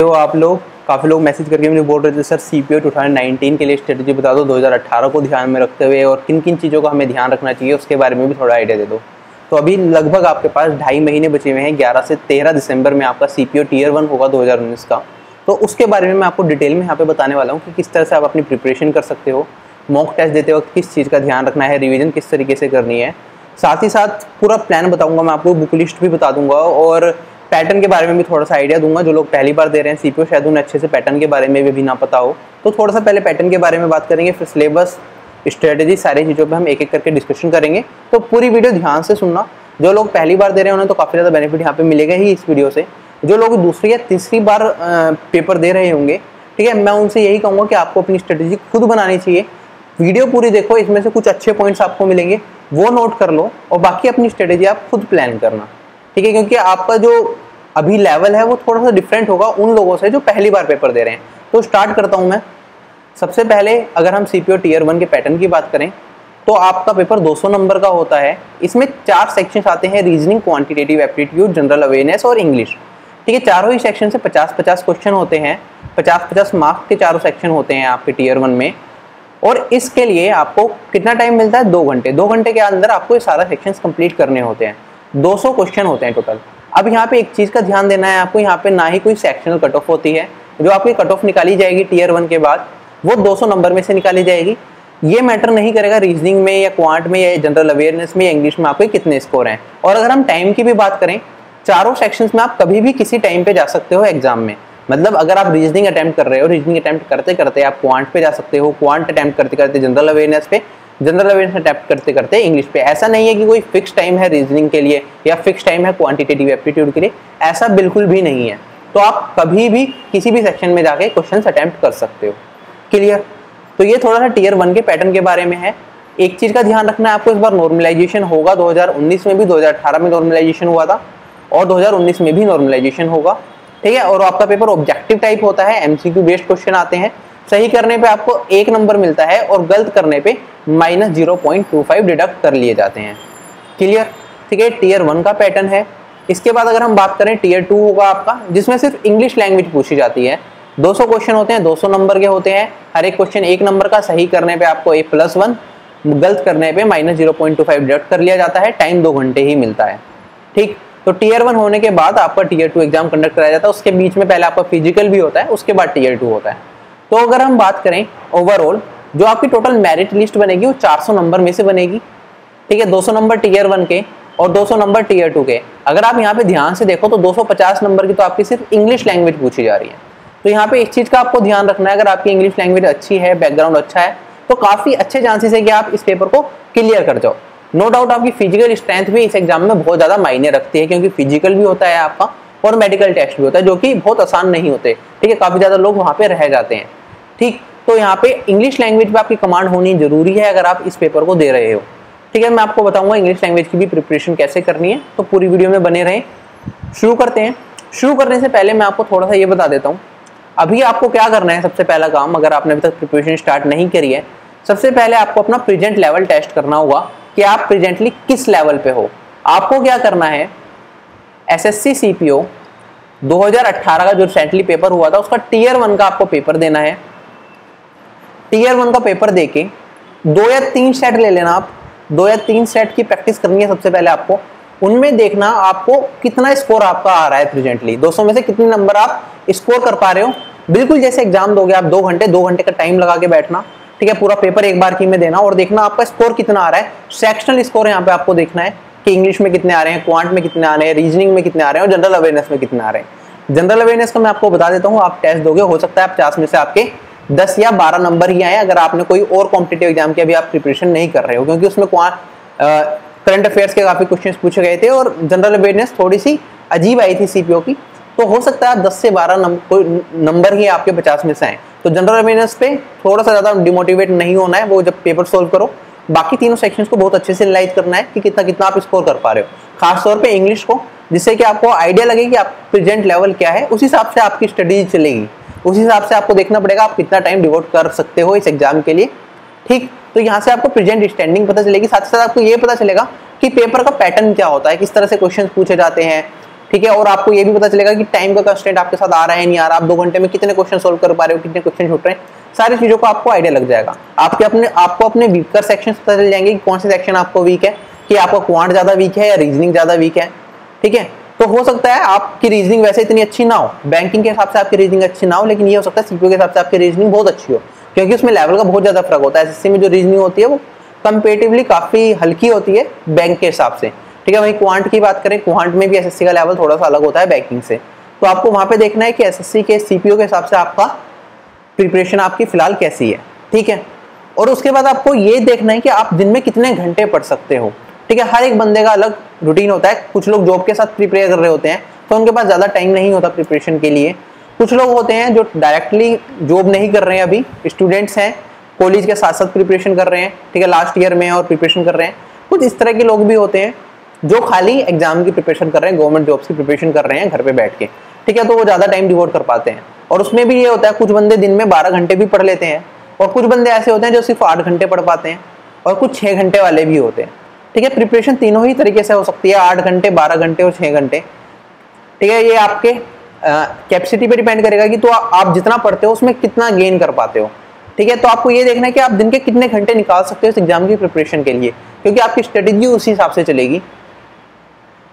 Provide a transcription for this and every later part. तो आप लोग काफ़ी लोग मैसेज करके मुझे बोल रहे थे सर सीपीओ 2019 के लिए स्ट्रेटजी बता दो, 2018 को ध्यान में रखते हुए और किन किन चीज़ों का हमें ध्यान रखना चाहिए उसके बारे में भी थोड़ा आइडिया दे दो। तो अभी लगभग आपके पास 2.5 महीने बचे हुए हैं। 11 से 13 दिसंबर में आपका सीपीओ Tier 1 होगा 2019 का। तो उसके बारे में मैं आपको डिटेल में यहाँ पर बताने वाला हूँ कि किस तरह से आप अपनी प्रिपरेशन कर सकते हो, मॉक टेस्ट देते वक्त किस चीज़ का ध्यान रखना है, रिविज़न किस तरीके से करनी है। साथ ही साथ पूरा प्लान बताऊँगा मैं आपको, बुक लिस्ट भी बता दूँगा और पैटर्न के बारे में भी थोड़ा सा आइडिया दूंगा। जो लोग पहली बार दे रहे हैं सीपीओ शायद उन्हें अच्छे से पैटर्न के बारे में भी ना पता हो, तो थोड़ा सा पहले पैटर्न के बारे में बात करेंगे, फिर सिलेबस, स्ट्रेटजी, सारी चीज़ों पे हम एक एक करके डिस्कशन करेंगे। तो पूरी वीडियो ध्यान से सुनना। जो लोग पहली बार दे रहे हैं उन्हें तो काफ़ी ज़्यादा बेनिफिट यहाँ पर मिलेगा ही इस वीडियो से। जो लोग दूसरी या तीसरी बार पेपर दे रहे होंगे, ठीक है, मैं उनसे यही कहूँगा कि आपको अपनी स्ट्रेटजी खुद बनानी चाहिए। वीडियो पूरी देखो, इसमें से कुछ अच्छे पॉइंट्स आपको मिलेंगे, वो नोट कर लो और बाकी अपनी स्ट्रेटजी आप खुद प्लान करना, ठीक है, क्योंकि आपका जो अभी लेवल है वो थोड़ा सा डिफरेंट होगा उन लोगों से जो पहली बार पेपर दे रहे हैं। तो स्टार्ट करता हूं मैं। सबसे पहले अगर हम सीपीओ Tier 1 के पैटर्न की बात करें तो आपका पेपर 200 नंबर का होता है। इसमें 4 सेक्शंस आते हैं, reasoning, quantitative aptitude, general awareness और इंग्लिश, ठीक है। चारों ही सेक्शन से 50-50 क्वेश्चन होते हैं, 50-50 मार्क्स के चारों सेक्शन होते हैं आपके Tier 1 में। और इसके लिए आपको कितना टाइम मिलता है? 2 घंटे। 2 घंटे के अंदर आपको ये सारा सेक्शन कम्प्लीट करने होते हैं। 200 क्वेश्चन होते हैं टोटल। अब यहाँ पे एक चीज़ का ध्यान देना है आपको, यहाँ पे ना ही कोई सेक्शनल कट ऑफ होती है। जो आपकी कट ऑफ निकाली जाएगी Tier 1 के बाद वो 200 नंबर में से निकाली जाएगी। ये मैटर नहीं करेगा रीजनिंग में या क्वांट में या जनरल अवेयरनेस में या इंग्लिश में आपके कितने स्कोर हैं। और अगर हम टाइम की भी बात करें, चारों सेक्शंस में आप कभी भी किसी टाइम पर जा सकते हो एग्जाम में। मतलब अगर आप रीजनिंग अटैम्प्ट कर रहे हो, रीजनिंग अटैम्प्ट करते करते आप क्वांट पे जा सकते हो, क्वांट अटैम्प्ट करते करते जनरल अवेयरनेस पे, जनरल अवेयरनेस अटैम्प्ट करते करते इंग्लिश पे। ऐसा नहीं है कि कोई फिक्स टाइम है रीजनिंग के लिए या फिक्स टाइम है क्वांटिटेटिव एप्टीट्यूड के लिए, ऐसा बिल्कुल भी नहीं है। तो आप कभी भी किसी भी सेक्शन में जाके क्वेश्चन अटैम्प्ट कर सकते हो, क्लियर। तो ये थोड़ा सा Tier 1 के पैटर्न के बारे में है। एक चीज़ का ध्यान रखना है आपको, इस बार नॉर्मलाइजेशन होगा। 2019 में भी, 2018 में नॉर्मलाइजेशन हुआ था और 2019 में भी नॉर्मलाइजेशन होगा, ठीक है। और आपका पेपर ऑब्जेक्टिव टाइप होता है, एमसीक्यू बेस्ड क्वेश्चन आते हैं। सही करने पे आपको 1 नंबर मिलता है और गलत करने पे -0.25 डिडक्ट कर लिए जाते हैं, क्लियर, ठीक है। Tier 1 का पैटर्न है। इसके बाद अगर हम बात करें Tier 2 होगा आपका, जिसमें सिर्फ इंग्लिश लैंग्वेज पूछी जाती है। 200 क्वेश्चन होते हैं, 200 नंबर के होते हैं। हर एक क्वेश्चन 1 नंबर का। सही करने पर आपको A+1, गलत करने पर -0.25 डिडक्ट कर लिया जाता है। टाइम 2 घंटे ही मिलता है, ठीक। तो Tier 1 होने के बाद आपका Tier 2 एग्जाम कंडक्ट कराया जाता है। उसके बीच में पहले आपका फिजिकल भी होता है, उसके बाद Tier 2 होता है। तो अगर हम बात करें ओवरऑल, जो आपकी टोटल मेरिट लिस्ट बनेगी वो 400 नंबर में से बनेगी, ठीक है। 200 नंबर Tier 1 के और 200 नंबर Tier 2 के। अगर आप यहाँ पे ध्यान से देखो तो 250 नंबर की तो आपकी सिर्फ इंग्लिश लैंग्वेज पूछी जा रही है। तो यहाँ पे एक चीज़ का आपको ध्यान रखना है, अगर आपकी इंग्लिश लैंग्वेज अच्छी है, बैकग्राउंड अच्छा है, तो काफ़ी अच्छे चांसेस है कि आप इस पेपर को क्लियर कर जाओ। नो डाउट आपकी फिजिकल स्ट्रेंथ भी इस एग्जाम में बहुत ज़्यादा मायने रखती है, क्योंकि फिजिकल भी होता है आपका और मेडिकल टेस्ट भी होता है, जो कि बहुत आसान नहीं होते, ठीक है। काफ़ी ज़्यादा लोग वहाँ पे रह जाते हैं, ठीक। तो यहाँ पे इंग्लिश लैंग्वेज पे आपकी कमांड होनी जरूरी है अगर आप इस पेपर को दे रहे हो, ठीक है। मैं आपको बताऊंगा इंग्लिश लैंग्वेज की भी प्रिपरेशन कैसे करनी है, तो पूरी वीडियो में बने रहें। शुरू करते हैं। शुरू करने से पहले मैं आपको थोड़ा सा ये बता देता हूँ अभी आपको क्या करना है। सबसे पहला काम, अगर आपने अभी तक प्रिपरेशन स्टार्ट नहीं करी है, सबसे पहले आपको अपना प्रेजेंट लेवल टेस्ट करना होगा कि आप प्रेजेंटली किस लेवल पर हो। आपको क्या करना है, SSC CPO 2018 का जो रिसेंटली पेपर हुआ था उसका Tier 1 का आपको पेपर देना है। Tier 1 का पेपर देके 2 या 3 सेट ले लेना आप। 2 या 3 सेट की प्रैक्टिस करनी है सबसे पहले आपको। उनमें देखना आपको कितना स्कोर आपका आ रहा है प्रेजेंटली, 200 में से कितने नंबर आप स्कोर कर पा रहे हो। बिल्कुल जैसे एग्जाम दोगे आप, 2 घंटे का टाइम लगा के बैठना, ठीक है। पूरा पेपर एक बार की में देना और देखना आपका स्कोर कितना आ रहा है। सेक्शनल स्कोर यहाँ पे आपको देखना है कि इंग्लिश में कितने आ रहे हैं, क्वांट में कितने आ रहे हैं, रीजनिंग में कितने आ रहे हैं और जनरल अवेयरनेस में कितने आ रहे हैं। जनरल अवेयरनेस का मैं आपको बता देता हूँ, आप टेस्ट दोगे हो सकता है 50 में से आपके 10 या 12 नंबर ही आए, अगर आपने कोई और कॉम्पिटेटिव एग्जाम की अभी आप प्रिपरेशन नहीं कर रहे हो, क्योंकि उसमें करंट अफेयर्स के काफ़ी क्वेश्चन पूछे गए थे और जनरल अवेयरनेस थोड़ी सी अजीब आई थी CPO की। तो हो सकता है 10 से 12 नंबर ही आपके 50 में से आए। तो जनरल अवेयरनेस पे थोड़ा सा ज़्यादा डिमोटिवेट नहीं होना है, वो जब पेपर सोल्व करो। बाकी तीनों सेक्शंस को बहुत अच्छे से एनालाइज करना है कि कितना कितना आप स्कोर कर पा रहे हो, खासतौर पे इंग्लिश को, जिससे कि आपको आइडिया लगे कि आप प्रेजेंट लेवल क्या है। उस हिसाब से आपकी स्टडी चलेगी, उस हिसाब से आपको देखना पड़ेगा आप कितना टाइम डिवोट कर सकते हो इस एग्जाम के लिए, ठीक। तो यहाँ से आपको प्रेजेंट स्टैंडिंग पता चलेगी, साथ ही साथ आपको ये पता चलेगा कि पेपर का पैटर्न क्या होता है, किस तरह से क्वेश्चन पूछे जाते हैं, ठीक है। और आपको ये भी पता चलेगा कि टाइम का कंस्टेंट आपके साथ आ रहा है नहीं आ रहा, आप 2 घंटे में कितने क्वेश्चन सोल्व कर पा रहे हो, कितने क्वेश्चन छूट रहे हैं, सारी चीज़ों को आपको आइडिया लग जाएगा। आपके अपने आपको अपने वीकर सेक्शन पता चल जाएंगे कि कौन से सेक्शन आपको वीक है, कि आपका क्वांट ज़्यादा वीक है या रीजनिंग ज़्यादा वीक है, ठीक है। तो हो सकता है आपकी रीजनिंग वैसे इतनी अच्छी ना हो, बैंकिंग के हिसाब से आपकी रीजनिंग अच्छी ना हो, लेकिन ये हो सकता है सीपीओ के हिसाब से आपकी रीजनिंग बहुत अच्छी हो, क्योंकि उसमें लेवल का बहुत ज़्यादा फर्क होता है। एसएससी में जो रीजनिंग होती है वो कंपेरेटिवली काफ़ी हल्की होती है बैंक के हिसाब से, ठीक है। वहीं क्वांट की बात करें, क्वांट में भी एसएससी का लेवल थोड़ा सा अलग होता है बैंकिंग से, तो आपको वहाँ पे देखना है कि एसएससी के सीपीओ के हिसाब से आपका प्रिपरेशन आपकी फ़िलहाल कैसी है, ठीक है। और उसके बाद आपको ये देखना है कि आप दिन में कितने घंटे पढ़ सकते हो, ठीक है। हर एक बंदे का अलग रूटीन होता है, कुछ लोग जॉब के साथ प्रिपेयर कर रहे होते हैं तो उनके पास ज़्यादा टाइम नहीं होता प्रिपरेशन के लिए, कुछ लोग होते हैं जो डायरेक्टली जॉब नहीं कर रहे हैं, अभी स्टूडेंट्स हैं, कॉलेज के साथ साथ प्रिपरेशन कर रहे हैं, ठीक है, लास्ट ईयर में और प्रिपरेशन कर रहे हैं। कुछ इस तरह के लोग भी होते हैं जो खाली एग्जाम की प्रिपरेशन कर रहे हैं, गवर्नमेंट जॉब्स की प्रिपरेशन कर रहे हैं घर पे बैठ के, ठीक है। तो वो ज़्यादा टाइम डिवोट कर पाते हैं, और उसमें भी ये होता है कुछ बंदे दिन में 12 घंटे भी पढ़ लेते हैं, और कुछ बंदे ऐसे होते हैं जो सिर्फ 8 घंटे पढ़ पाते हैं, और कुछ 6 घंटे वाले भी होते हैं, ठीक है। प्रिपरेशन तीनों ही तरीके से हो सकती है, 8 घंटे, 12 घंटे और 6 घंटे, ठीक है। ये आपके कैपेसिटी पर डिपेंड करेगा कि तो आप जितना पढ़ते हो उसमें कितना गेन कर पाते हो, ठीक है। तो आपको ये देखना है कि आप दिन के कितने घंटे निकाल सकते हो इस एग्जाम की प्रिपरेशन के लिए, क्योंकि आपकी स्ट्रेटेजी उसी हिसाब से चलेगी।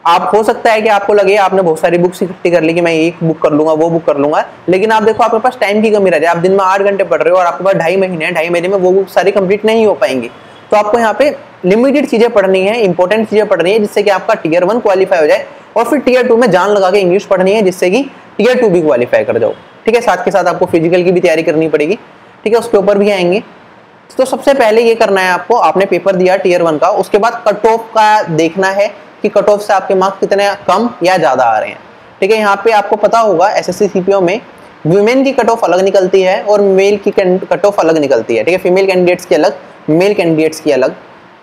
आप हो सकता है कि आपको लगे आपने बहुत सारी बुक्स इकट्ठी कर ली कि मैं एक बुक कर लूँगा, वो बुक कर लूँगा, लेकिन आप देखो आपके पास टाइम की कमी रह जाए, आप दिन में 8 घंटे पढ़ रहे हो और आपके पास 2.5 महीने हैं, 2.5 महीने में वो बुक सारी कंप्लीट नहीं हो पाएंगी। तो आपको यहाँ पे लिमिटेड चीज़ें पढ़नी है, इंपॉर्टेंट चीज़ें पढ़नी है, जिससे कि आपका Tier 1 क्वालिफाई हो जाए, और फिर Tier 2 में जान लगा के इंग्लिश पढ़नी है जिससे कि Tier 2 भी क्वालिफाई कर जाओ, ठीक है। साथ के साथ आपको फिजिकल की भी तैयारी करनी पड़ेगी, ठीक है, उसके ऊपर भी आएंगे। तो सबसे पहले ये करना है आपको, आपने पेपर दिया Tier 1 का, उसके बाद कट ऑफ का देखना है कि कट ऑफ से आपके मार्क्स कितने कम या ज़्यादा आ रहे हैं, ठीक है। यहाँ पे आपको पता होगा एसएससी सीपीओ में वुमेन की कट ऑफ अलग निकलती है और मेल की कट ऑफ अलग निकलती है, ठीक है। फीमेल कैंडिडेट्स की अलग, मेल कैंडिडेट्स की अलग।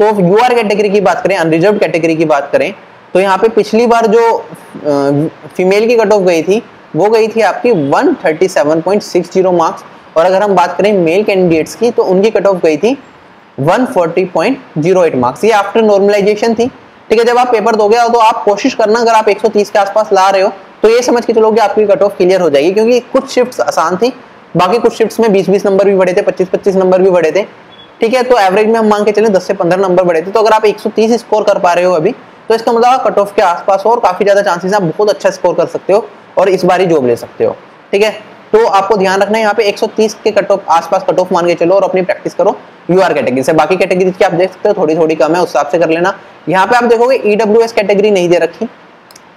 तो यूआर कैटेगरी की बात करें, अनरिजर्व कैटेगरी की बात करें, तो यहाँ पे पिछली बार जो फीमेल की कट ऑफ गई थी वो गई थी आपकी 137.60 मार्क्स, और अगर हम बात करें मेल कैंडिडेट्स की तो उनकी कट ऑफ गई थी 140.08 मार्क्स। ये आफ्टर नॉर्मलाइजेशन थी, ठीक है। जब आप पेपर दोगे तो आप कोशिश करना, अगर आप 130 के आसपास ला रहे हो तो ये समझ के चलोगे आपकी कट ऑफ क्लियर हो जाएगी, क्योंकि कुछ शिफ्ट्स आसान थी, बाकी कुछ शिफ्ट्स में 20-20 नंबर भी बढ़े थे, 25-25 नंबर भी बढ़े थे, ठीक है। तो एवरेज में हम मान के चलें 10 से 15 नंबर बढ़े थे। तो अगर आप 130 स्कोर कर पा रहे हो अभी, तो इसका मतलब कट ऑफ के आसपास हो और काफ़ी ज़्यादा चांसेस आप बहुत अच्छा स्कोर कर सकते हो और इस बार ही जॉब ले सकते हो, ठीक है। तो आपको ध्यान रखना है यहाँ पे 130 के कट ऑफ आसपास कट ऑफ मान के चलो और अपनी प्रैक्टिस करो यूआर कैटेगरी से। बाकी कैटेगरीज की आप देख सकते हो थोड़ी थोड़ी कम है, उस हिसाब से कर लेना। यहाँ पे आप देखोगे ईडब्ल्यूएस कैटेगरी नहीं दे रखी,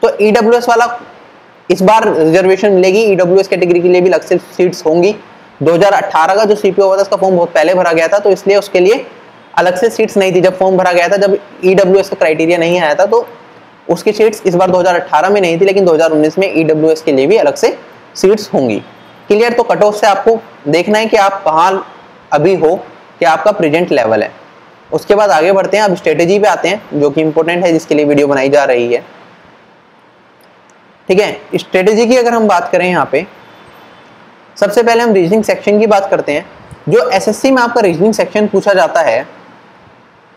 तो ईडब्ल्यूएस वाला इस बार रिजर्वेशन मिलेगी। ईडब्ल्यूएस कैटेगरी के लिए भी अलग से सीट्स होंगी। 2018 का जो सीपीओ हुआ था उसका फॉर्म बहुत पहले भरा गया था, तो इसलिए उसके लिए अलग से सीट्स नहीं थी। जब फॉर्म भरा गया था, जब ईडब्ल्यूएस का क्राइटेरिया नहीं आया था, तो उसकी सीट्स इस बार 2018 में नहीं थी, लेकिन 2019 में ईडब्ल्यूएस के लिए भी अलग से सीट्स होंगी। क्लियर। तो कट ऑफ से आपको देखना है कि आप कहाँ अभी हो, क्या आपका प्रेजेंट लेवल है। उसके बाद आगे बढ़ते हैं, अब स्ट्रेटेजी पे आते हैं जो कि इंपॉर्टेंट है, जिसके लिए वीडियो बनाई जा रही है, ठीक है। स्ट्रेटेजी की अगर हम बात करें, यहाँ पे सबसे पहले हम रीजनिंग सेक्शन की बात करते हैं। जो एसएससी में आपका रीजनिंग सेक्शन पूछा जाता है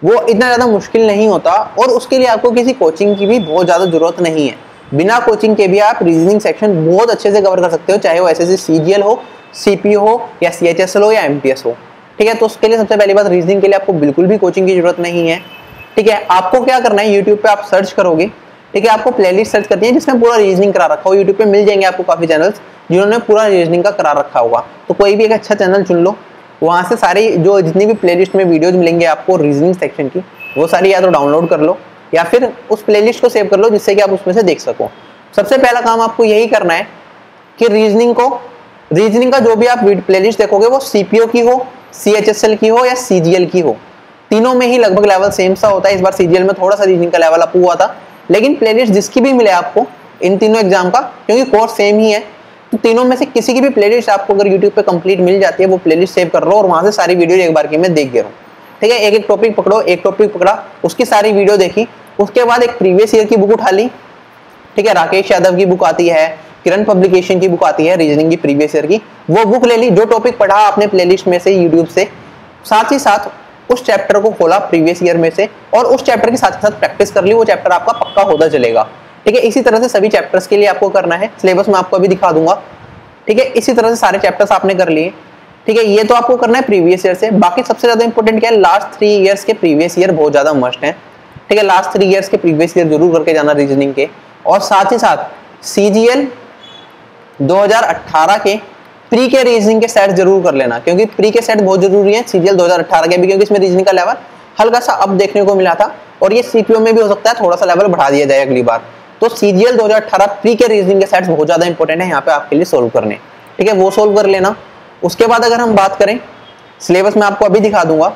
वो इतना ज़्यादा मुश्किल नहीं होता, और उसके लिए आपको किसी कोचिंग की भी बहुत ज़्यादा ज़रूरत नहीं है। बिना कोचिंग के भी आप रीजनिंग सेक्शन बहुत अच्छे से कवर कर सकते हो, चाहे वो एसएससी सीजीएल हो, सीपीओ हो या सीएचएसएल हो या एमटीएस हो, ठीक है। तो उसके लिए सबसे पहली बात, रीजनिंग के लिए आपको बिल्कुल भी कोचिंग की जरूरत नहीं है, ठीक है। आपको क्या करना है, यूट्यूब पे आप सर्च करोगे, ठीक है। आपको प्लेलिस्ट सर्च करनी है जिसमें पूरा रीजनिंग करा रखा हो। यूट्यूब पे मिल जाएंगे आपको काफ़ी चैनल्स जिन्होंने पूरा रीजनिंग का करा रखा होगा, तो कोई भी एक अच्छा चैनल चुन लो, वहाँ से सारी जो जितनी भी प्लेलिस्ट में वीडियोज़ मिलेंगे आपको रीजनिंग सेक्शन की, वो सारी या तो डाउनलोड कर लो या फिर उस प्लेलिस्ट को सेव कर लो, जिससे कि आप उसमें से देख सको। सबसे पहला काम आपको यही करना है कि रीजनिंग का जो भी आप प्लेलिस्ट देखोगे वो सीपीओ की हो, सीएचएसएल की हो या सीजीएल की हो, तीनों में ही लगभग लेवल सेम सा होता है। इस बार सीजीएल में थोड़ा सा रीजनिंग का लेवल अप हुआ था, लेकिन प्लेलिस्ट जिसकी भी मिले आपको इन तीनों एग्जाम का, क्योंकि कोर्स सेम ही है, तो तीनों में से किसी की भी प्लेलिस्ट आपको अगर यूट्यूब पे कंप्लीट मिल जाती है, वो प्लेलिस्ट सेव कर लो और वहाँ से सारी वीडियो एक बार की मैं देख रहा हूँ, ठीक है। एक टॉपिक पकड़ो, एक टॉपिक पकड़ा, उसकी सारी वीडियो देखी, उसके बाद एक प्रीवियस ईयर की बुक उठा ली, ठीक है। राकेश यादव की बुक आती है, किरण पब्लिकेशन की बुक आती है रीजनिंग की, प्रीवियस ईयर की, वो बुक ले ली। जो टॉपिक पढ़ा आपने प्लेलिस्ट में से यूट्यूब से, साथ ही साथ उस चैप्टर को खोला प्रीवियस ईयर में से, और उस चैप्टर के साथ प्रैक्टिस कर ली, वो चैप्टर आपका पक्का होता चलेगा, ठीक है। इसी तरह से सभी चैप्टर्स के लिए आपको करना है, सिलेबस मैं आपको अभी दिखा दूंगा, ठीक है। इसी तरह से सारे चैप्टर्स आपने कर लिए, ठीक है। ये तो आपको करना है प्रीवियस ईयर से। बाकी सबसे ज़्यादा इंपॉर्टेंट क्या है, लास्ट 3 ईयर्स के प्रीवियस ईयर बहुत ज़्यादा मस्ट है, ठीक है। लास्ट 3 ईयर्स के प्रीवियस ईयर जरूर करके जाना रीजनिंग के, और साथ ही साथ CGL 2018 के प्री के रीजनिंग के सेट जरूर कर लेना, क्योंकि प्री के सेट बहुत जरूरी है। CGL 2018 के भी, क्योंकि इसमें रीजनिंग का लेवल हल्का सा अब देखने को मिला था, और ये CPO में भी हो सकता है थोड़ा सा लेवल बढ़ा दिया जाए अगली बार। तो CGL 2018 प्री के रीजनिंग के सेट्स बहुत ज़्यादा इंपॉर्टेंट है यहाँ पे आपके लिए सोल्व करने, ठीक है। वो सोल्व कर लेना। उसके बाद अगर हम बात करें सिलेबस में आपको अभी दिखा दूंगा।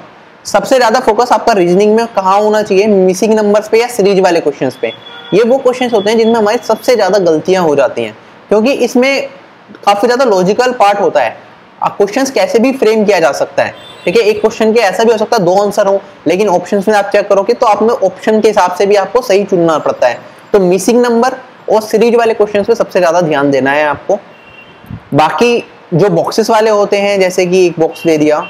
सबसे ज़्यादा फोकस आपका रीजनिंग में कहाँ होना चाहिए, मिसिंग नंबर्स पे या सीरीज वाले क्वेश्चंस पे। ये वो क्वेश्चंस होते हैं जिनमें हमारी सबसे ज़्यादा गलतियाँ हो जाती हैं, क्योंकि इसमें काफ़ी ज़्यादा लॉजिकल पार्ट होता है। क्वेश्चंस कैसे भी फ्रेम किया जा सकता है, ठीक है। एक क्वेश्चन के ऐसा भी हो सकता है 2 आंसर हो, लेकिन ऑप्शंस में आप चेक करोगे तो आपने ऑप्शन के हिसाब से भी आपको सही चुनना पड़ता है। तो मिसिंग नंबर और सीरीज वाले क्वेश्चंस पे सबसे ज़्यादा ध्यान देना है आपको। बाकी जो बॉक्सेस वाले होते हैं, जैसे कि एक बॉक्स दे दिया,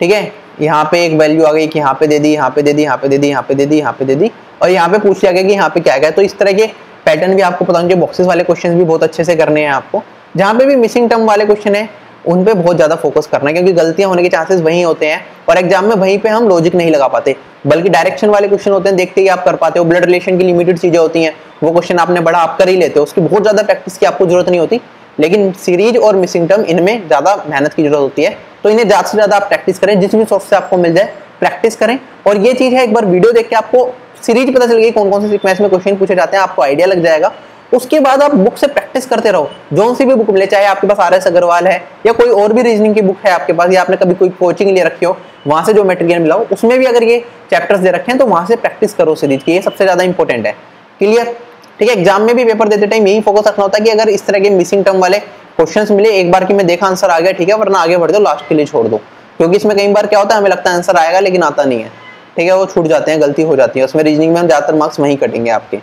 ठीक है, यहाँ पे एक वैल्यू आ गई कि यहाँ पे दे दी, यहाँ पे दे दी, यहाँ पे दे दी, यहाँ पे दे दी, यहाँ पे दे दी, और यहाँ पे पूछ लिया गया कि यहाँ पे क्या गया। तो इस तरह के पैटर्न भी आपको पता होना चाहिए। बॉक्सेस वाले क्वेश्चन भी बहुत अच्छे से करने हैं आपको। जहाँ पे भी मिसिंग टर्म वाले क्वेश्चन है उन पे बहुत ज़्यादा फोकस करना है, क्योंकि गलतियाँ होने के चांसेस वहीं होते हैं, और एग्जाम में वहीं पे हम लॉजिक नहीं लगा पाते, बल्कि डायरेक्शन वाले क्वेश्चन होते हैं, देखते ही आप कर पाते हो। ब्लड रिलेशन की लिमिटेड चीज़ें होती हैं, वो क्वेश्चन आपने बड़ा आप कर ही लेते हो, उसकी बहुत ज़्यादा प्रैक्टिस की आपको जरूरत नहीं होती। लेकिन सीरीज और मिसिंग टर्म, इनमें ज़्यादा मेहनत की जरूरत होती है, तो इन्हें ज़्यादा से ज़्यादा आप प्रैक्टिस करें, जिस भी सोर्स से आपको मिल जाए प्रैक्टिस करें। और ये चीज़ है, एक बार वीडियो देख के आपको सीरीज पता चल गई कौन कौन से सीक्वेंस में क्वेश्चन पूछे जाते हैं, आपको आइडिया लग जाएगा। उसके बाद आप बुक से प्रैक्टिस करते रहो, जो सी भी बुक मिले, चाहे आपके पास RS अग्रवाल है या कोई और भी रीजनिंग की बुक है आपके पास, या आपने कभी कोई कोचिंग ले रखी हो, वहाँ से जो मटेरियल मिला हो, उसमें भी अगर ये चैप्टर्स दे रखे हैं तो वहाँ से प्रैक्टिस करो सीरीज की। ये सबसे ज़्यादा इंपॉर्टेंट है, क्लियर, ठीक है। एग्जाम में भी पेपर देते टाइम यही फोकस रखना होता है कि अगर इस तरह के मिसिंग टर्म वाले क्वेश्चंस मिले, एक बार की मैं देखा आंसर आ गया, ठीक है, वरना आगे बढ़ दो, लास्ट के लिए छोड़ दो। क्योंकि इसमें कई बार क्या होता है, हमें लगता है आंसर आएगा लेकिन आता नहीं है, ठीक है, वो छूट जाते हैं, गलती हो जाती है उसमें। रीजनिंग में हम ज़्यादातर मार्क्स वहीं कटेंगे आपके,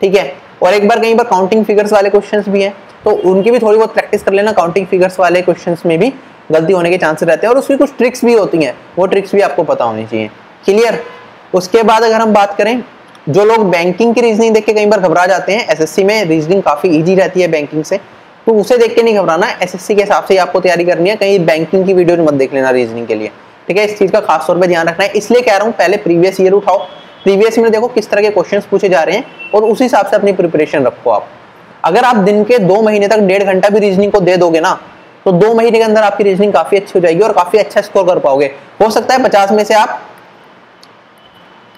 ठीक है। और एक बार कहीं पर काउंटिंग फिगर्स वाले क्वेश्चंस भी हैं, तो उनकी भी थोड़ी बहुत प्रैक्टिस कर लेना। काउंटिंग फिगर्स वाले क्वेश्चंस में भी गलती होने के चांसेस रहते हैं, और उसकी कुछ ट्रिक्स भी होती हैं, वो ट्रिक्स भी आपको पता होनी चाहिए, क्लियर। उसके बाद अगर हम बात करें, जो लोग बैंकिंग की रीजनिंग देख के कई बार घबरा जाते हैं, SSC में रीजनिंग काफ़ी ईजी रहती है बैंकिंग से, तो उसे देख के नहीं घबराना। SSC के हिसाब से आपको तैयारी करनी है, कहीं बैंकिंग की वीडियो मत देख लेना रीजनिंग के लिए, ठीक है। इस चीज़ का खास तौर पर ध्यान रखना है, इसलिए कह रहा हूँ पहले प्रीवियस ईयर उठाओ, प्रीवियस में देखो किस तरह के क्वेश्चंस पूछे जा रहे हैं, और उसी हिसाब से अपनी प्रिपरेशन रखो आप। अगर आप दिन के 2 महीने तक 1.5 घंटा भी रीजनिंग को दे दोगे ना, तो 2 महीने के अंदर आपकी रीजनिंग काफ़ी अच्छी हो जाएगी और काफ़ी अच्छा स्कोर कर पाओगे। हो सकता है 50 में से आप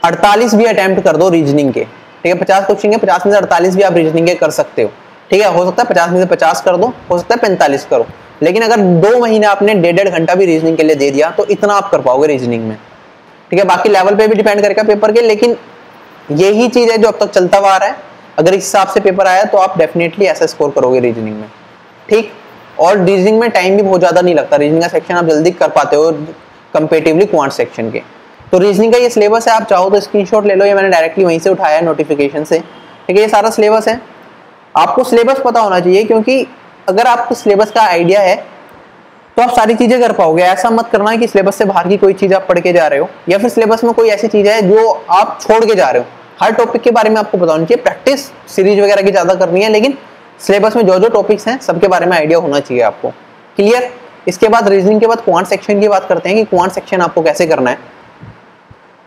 48 भी अटैम्प्ट कर दो रीजनिंग के, ठीक है। 50 क्वेश्चन है, 50 में से 48 भी आप रीजनिंग के कर सकते हो, ठीक है। हो सकता है 50 में से 50 कर दो, हो सकता है 45 करो, लेकिन अगर 2 महीने आपने 1.5 घंटा भी रीजनिंग के लिए दे दिया तो इतना आप कर पाओगे रीजनिंग में, ठीक है। बाकी लेवल पे भी डिपेंड करेगा पेपर के, लेकिन यही चीज़ है जो अब तक चलता हुआ आ रहा है। अगर इस हिसाब से पेपर आया तो आप डेफिनेटली ऐसा स्कोर करोगे रीजनिंग में, ठीक। और रीजनिंग में टाइम भी बहुत ज़्यादा नहीं लगता, रीजनिंग का सेक्शन आप जल्दी कर पाते हो कंपेटिवली क्वांट सेक्शन के। तो रीजनिंग का ये सिलेबस है, आप चाहो तो स्क्रीनशॉट ले लो, ये मैंने डायरेक्टली वहीं से उठाया है नोटिफिकेशन से, ठीक है। ये सारा सिलेबस है, आपको सिलेबस पता होना चाहिए, क्योंकि अगर आपको सिलेबस का आइडिया है तो आप सारी चीज़ें कर पाओगे। ऐसा मत करना कि सिलेबस से बाहर की कोई चीज़ आप पढ़ के जा रहे हो, या फिर सिलेबस में कोई ऐसी चीज़ है जो आप छोड़ के जा रहे हो। हर टॉपिक के बारे में आपको पता होना चाहिए, प्रैक्टिस सीरीज वगैरह की ज़्यादा करनी है, लेकिन सिलेबस में जो जो टॉपिक्स हैं सबके बारे में आइडिया होना चाहिए आपको, क्लियर। इसके बाद रीजनिंग के बाद क्वांट सेक्शन की बात करते हैं कि क्वांट सेक्शन आपको कैसे करना है।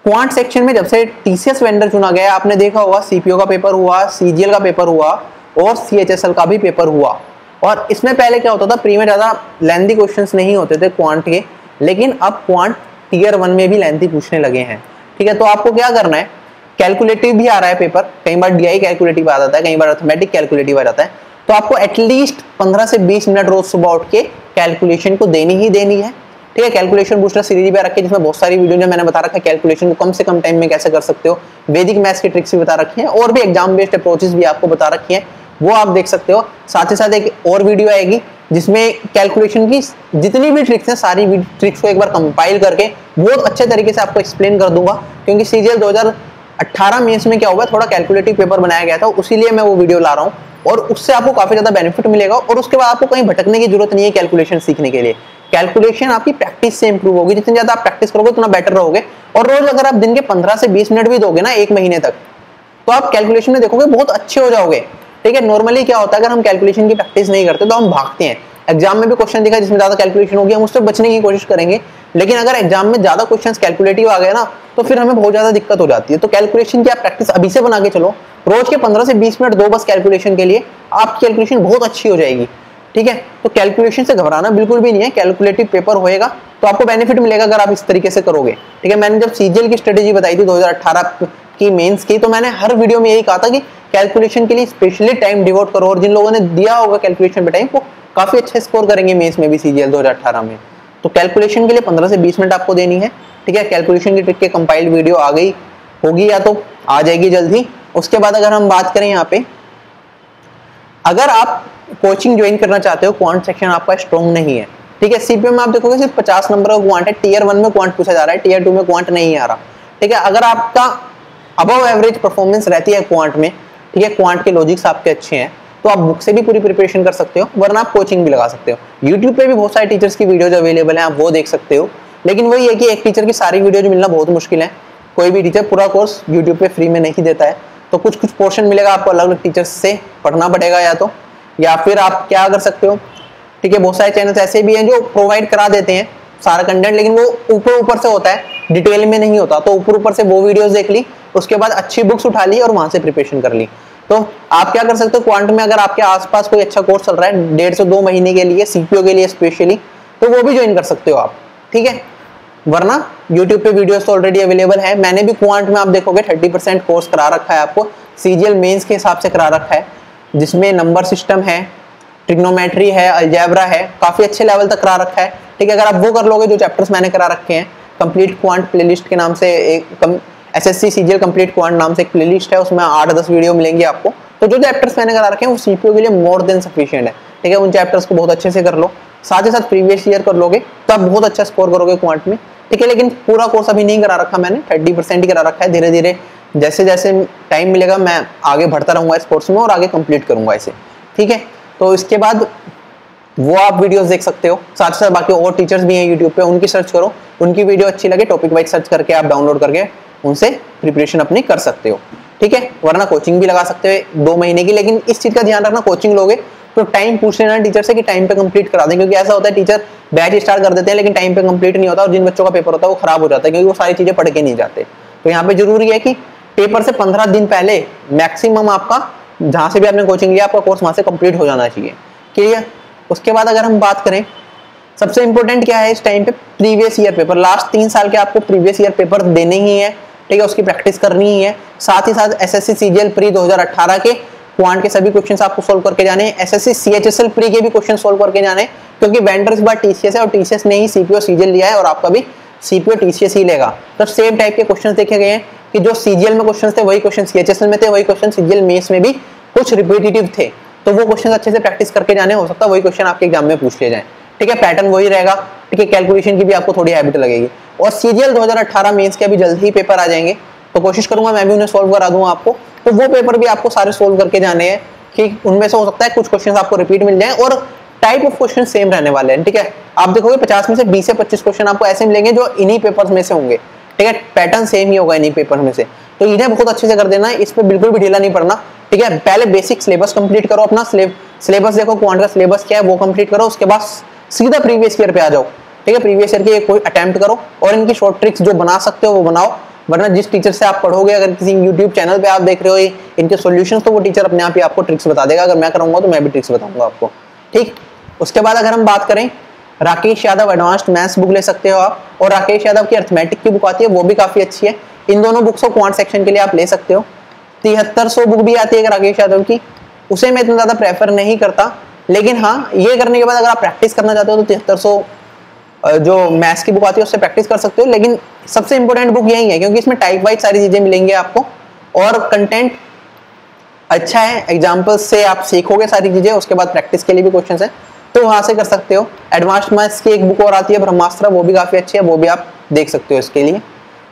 क्वांट सेक्शन में जब से TCS वेंडर चुना गया, आपने देखा होगा CPO का पेपर हुआ, CGL का पेपर हुआ और CHSL का भी पेपर हुआ। और इसमें पहले क्या होता था, प्री में ज़्यादा लेंथी क्वेश्चंस नहीं होते थे क्वांट के, लेकिन अब क्वांट Tier 1 में भी लेंथी पूछने लगे हैं, ठीक है। तो आपको क्या करना है, कैलकुलेटिव भी आ रहा है पेपर, कई बार DI कैलकुलेटिव आ जाता है, कई बार अर्थमेटिक कैलकुलेटिव आ जाता है। तो आपको एटलीस्ट 15 से 20 मिनट रोज सुबह उठ के कैलकुलेशन को देनी ही देनी है, ठीक है। कैलकुलेशन बूस्टर सीरीज भी रखी है, जिसमें बहुत सारी वीडियो जो मैंने बता रखा है कैलकुलेशन को कम से कम टाइम में कैसे कर सकते हो, वैदिक मैथ्स की ट्रिक्स भी बता रखी हैं, और भी एग्जाम बेस्ड अप्रोचेस भी आपको बता रखी हैं, वो आप देख सकते हो। साथ ही साथ एक और वीडियो आएगी जिसमें कैलकुलेशन की जितनी भी ट्रिक्स हैं, सारी ट्रिक्स को एक बार कंपाइल करके बहुत अच्छे तरीके से आपको एक्सप्लेन कर दूंगा, क्योंकि CGL 2018 मेंस में क्या हुआ, थोड़ा कैलकुलेटिव पेपर बनाया गया था, उसी लिए मैं वो वीडियो ला रहा हूँ, और उससे आपको काफ़ी ज़्यादा बेनिफिट मिलेगा। और उसके बाद आपको कहीं भटकने की जरूरत नहीं है कैलकुलेशन सीखने के लिए, कैलकुलेशन आपकी प्रैक्टिस से इंप्रूव होगी, जितनी ज़्यादा आप प्रैक्टिस करोगे उतना बेटर रहोगे। और रोज अगर आप दिन के 15 से 20 मिनट भी दोगे ना 1 महीने तक, तो आप कैलकुलेशन में देखोगे बहुत अच्छे हो जाओगे। ठीक है, नॉर्मली क्या होता है, अगर हम कैलकुलेशन की प्रैक्टिस नहीं करते तो हम भागते हैं। एग्जाम में भी क्वेश्चन दिखा जिसमें ज्यादा कैलकुलेशन होगी, हम उससे बचने की कोशिश करेंगे, लेकिन अगर एग्जाम में ज्यादा क्वेश्चंस कैलकुलेटिव आ गए ना तो फिर हमें बहुत ज्यादा दिक्कत हो जाती है। तो कैलकुलेशन की आप प्रैक्टिस अभी से बना के चलो, रोज के 15 से 20 मिनट दो बस कैलकुलेशन के लिए, आपकी कैलकुलेशन बहुत अच्छी हो जाएगी। ठीक है, तो कैलकुलेशन से घबराना बिल्कुल भी नहीं है, कैलकुलेटिव पेपर होएगा तो आपको बेनिफिट मिलेगा अगर आप इस तरीके से करोगे। ठीक है, मैंने जब सीजीएल की स्ट्रेटेजी बताई थी 2018 की मेंस की, तो मैंने हर वीडियो में यही कहा था कि कैलकुलेशन के लिए स्पेशली टाइम डिवोट करो, और जिन लोगों ने दिया होगा कैलकुलेशन पे टाइम वो काफी अच्छे स्कोर करेंगे मेंस में भी सीजीएल 2018 में। तो कैलकुलेशन के लिए 15 से 20 मिनट आपको देनी है। ठीक है, कैलकुलेशन की ट्रिक के कंपाइल्ड वीडियो आ गई होगी या तो आ जाएगी जल्दी। उसके बाद अगर हम बात करें यहाँ पे, अगर आप कोचिंग ज्वाइन करना चाहते हो, क्वांट सेक्शन आपका स्ट्रॉन्ग नहीं है। ठीक है, सीपीओ में आप देखोगे सिर्फ 50 नंबर का क्वांट है, टीयर 1 में क्वांट पूछा जा रहा है, टीयर 2 में क्वांट नहीं आ रहा। ठीक है, अगर आपका अबव एवरेज परफॉर्मेंस रहती है क्वांट में, ठीक है, क्वांट के लॉजिक्स आपके अच्छे हैं, तो आप बुक से भी पूरी प्रिपरेशन कर सकते हो, वरना आप कोचिंग भी लगा सकते हो। यूट्यूब पे भी बहुत सारे टीचर्स की वीडियोज अवेलेबल हैं, आप वो देख सकते हो, लेकिन वही है कि एक टीचर की सारी वीडियोज मिलना बहुत मुश्किल है। कोई भी टीचर पूरा कोर्स यूट्यूब पे फ्री में नहीं देता है, तो कुछ कुछ पोर्शन मिलेगा आपको अलग अलग टीचर्स से पढ़ना पड़ेगा या तो, या फिर आप क्या कर सकते हो। ठीक है, बहुत सारे चैनल्स ऐसे भी हैं जो प्रोवाइड करा देते हैं सारा कंटेंट, लेकिन वो ऊपर ऊपर से होता है, डिटेल में नहीं होता, तो ऊपर ऊपर से वो वीडियोस देख ली, उसके बाद अच्छी बुक्स उठा ली और वहां से प्रिपरेशन कर ली। तो आप क्या कर सकते हो, क्वांट में अगर आपके आसपास कोई अच्छा कोर्स चल रहा है 1.5 से 2 महीने के लिए सीपीओ के लिए स्पेशली, तो वो भी ज्वाइन कर सकते हो आप। ठीक है, वरना यूट्यूब पे वीडियोस तो ऑलरेडी अवेलेबल है। मैंने भी क्वांट में आप देखोगे 30% कोर्स करा रखा है आपको, सीजीएल मेंस के हिसाब से करा रखा है, जिसमें नंबर सिस्टम है, ट्रिग्नोमेट्री है, अलजेब्रा है, काफ़ी अच्छे लेवल तक करा रखा है। ठीक है, अगर आप वो कर लोगे जो चैप्टर्स मैंने करा रखे हैं, कंप्लीट क्वांट प्लेलिस्ट के नाम से एक एसएससी सीजीएल कंप्लीट क्वांट नाम से एक प्लेलिस्ट है, उसमें 8-10 वीडियो मिलेंगे आपको, तो जो चैप्टर्स मैंने करा रखे हैं वो सीपीओ के लिए मोर देन सफिशियंट है। ठीक है, उन चैप्टर्स को बहुत अच्छे से कर लो, साथ ही साथ प्रीवियस ईयर कर लोगे तब बहुत अच्छा स्कोर करोगे क्वांट में। ठीक है, लेकिन पूरा कोर्स अभी नहीं करा रखा मैंने, 30% ही करा रखा है। धीरे धीरे जैसे जैसे टाइम मिलेगा मैं आगे बढ़ता रहूँगा इस कोर्स में और आगे कंप्लीट करूँगा इसे। ठीक है, तो इसके बाद वो आप वीडियोस देख सकते हो, साथ ही साथ बाकी और टीचर्स भी हैं यूट्यूब पे, उनकी सर्च करो, उनकी वीडियो अच्छी लगे टॉपिक वाइज सर्च करके आप डाउनलोड करके उनसे प्रिपरेशन अपनी कर सकते हो। ठीक है, वरना कोचिंग भी लगा सकते हो 2 महीने की, लेकिन इस चीज़ का ध्यान रखना कोचिंग लोगे तो टाइम पूछ लेना टीचर से कि टाइम पे कंप्लीट करा दें, क्योंकि ऐसा होता है टीचर बैच स्टार्ट कर देते हैं लेकिन टाइम पे कंप्लीट नहीं होता और जिन बच्चों का पेपर होता है वो खराब हो जाता है क्योंकि वो सारी चीज़ें पढ़ के नहीं जाते। तो यहाँ पे जरूरी है कि पेपर से 15 दिन पहले मैक्सिमम आपका जहाँ से भी आपने कोचिंग लिया आपका कोर्स वहाँ से कंप्लीट हो जाना चाहिए। क्लियर। उसके बाद अगर हम बात करें सबसे इम्पोर्टेंट क्या है इस टाइम पे, प्रीवियस ईयर पेपर, लास्ट 3 साल के आपको प्रीवियस ईयर पेपर देने ही है। ठीक है, उसकी प्रैक्टिस करनी ही है, साथ ही साथ एसएससी सीजीएल प्री 2018 के क्वांट के सभी क्वेश्चन आपको सोल्व करके जाने, एसएससी सीएचएसएल प्री के भी क्वेश्चन सोल्व करके जाने, क्योंकि वेंडर इस बार टीसीएस है और टीसीएस ने ही सीपीओ सीजीएल लिया है और आपका भी सीपीओ टीसीएस ही लेगा। तो सेम टाइप के क्वेश्चन देखे गए हैं कि जो सीजीएल में क्वेश्चन थे वही क्वेश्चन सीएचएसएल में थे, वही क्वेश्चन सीजीएल मेंस में भी कुछ रिपीटेटिव थे, तो वो क्वेश्चन अच्छे से प्रैक्टिस करके जाने, हो सकता है वही क्वेश्चन आपके एग्जाम में पूछ लिए जाए। ठीक है, पैटर्न वही रहेगा। ठीक है, कैलकुलेशन की भी आपको थोड़ी हैबिट लगेगी और सीजीएल 2018 मेंस के अभी जल्द ही पेपर आ जाएंगे, तो कोशिश करूंगा मैं भी उन्हें सोल्व करा दूंगा आपको, तो वो पेपर भी आपको सारे सोल्व करके जाने हैं। ठीक, उनमें से हो सकता है कुछ क्वेश्चन आपको रिपीट मिल जाए और टाइप ऑफ क्वेश्चन सेम रहने वाले हैं। ठीक है, आप देखोगे 50 में से 20 से 25 क्वेश्चन आपको ऐसे मिलेंगे जो इन्हीं पेपर में से होंगे। ठीक है, पैटर्न सेम ही होगा इन्हीं पेपर में से, तो इन्हें बहुत अच्छे से कर देना है, इस पर बिल्कुल भी ढीला नहीं पड़ना। ठीक है, पहले बेसिक सिलेबस कंप्लीट करो अपना, सिलेबस देखो क्वांट का सिलेबस क्या है वो कंप्लीट करो, उसके बाद सीधा प्रीवियस ईयर पे आ जाओ। ठीक है, प्रीवियस ईयर के कोई अटैम्प्ट करो और इनकी शॉर्ट ट्रिक्स जो बना सकते हो वो बनाओ, वरना जिस टीचर से आप पढ़ोगे अगर किसी यूट्यूब चैनल पर आप देख रहे हो इनके सोल्यूशन, तो वो टीचर अपने आप ही आपको ट्रिक्स बता देगा, अगर मैं करूँगा तो मैं भी ट्रिक्स बताऊँगा आपको। ठीक, उसके बाद अगर हम बात करें Rakesh Yadav advanced maths book ले सकते हो आप, और राकेश यादव की अर्थमेटिक की बुक आती है वो भी काफ़ी अच्छी है। इन दोनों बुक्स को क्वांट सेक्शन के लिए आप ले सकते हो। 7300 बुक भी आती है राकेश यादव की, उसे मैं इतना ज़्यादा प्रेफर नहीं करता, लेकिन हाँ ये करने के बाद अगर आप प्रैक्टिस करना चाहते हो तो 7300 जो मैथ्स की बुक आती है उससे प्रैक्टिस कर सकते हो, लेकिन सबसे इंपॉर्टेंट बुक यही है क्योंकि इसमें टाइप वाइज सारी चीज़ें मिलेंगी आपको और कंटेंट अच्छा है, एग्जाम्पल्स से आप सीखोगे सारी चीज़ें, उसके बाद प्रैक्टिस के लिए भी क्वेश्चन है तो वहाँ से कर सकते हो। एडवांस्ड मैथ्स की एक बुक और आती है ब्रह्मास्त्र, वो भी काफ़ी अच्छी है, वो भी आप देख सकते हो इसके लिए।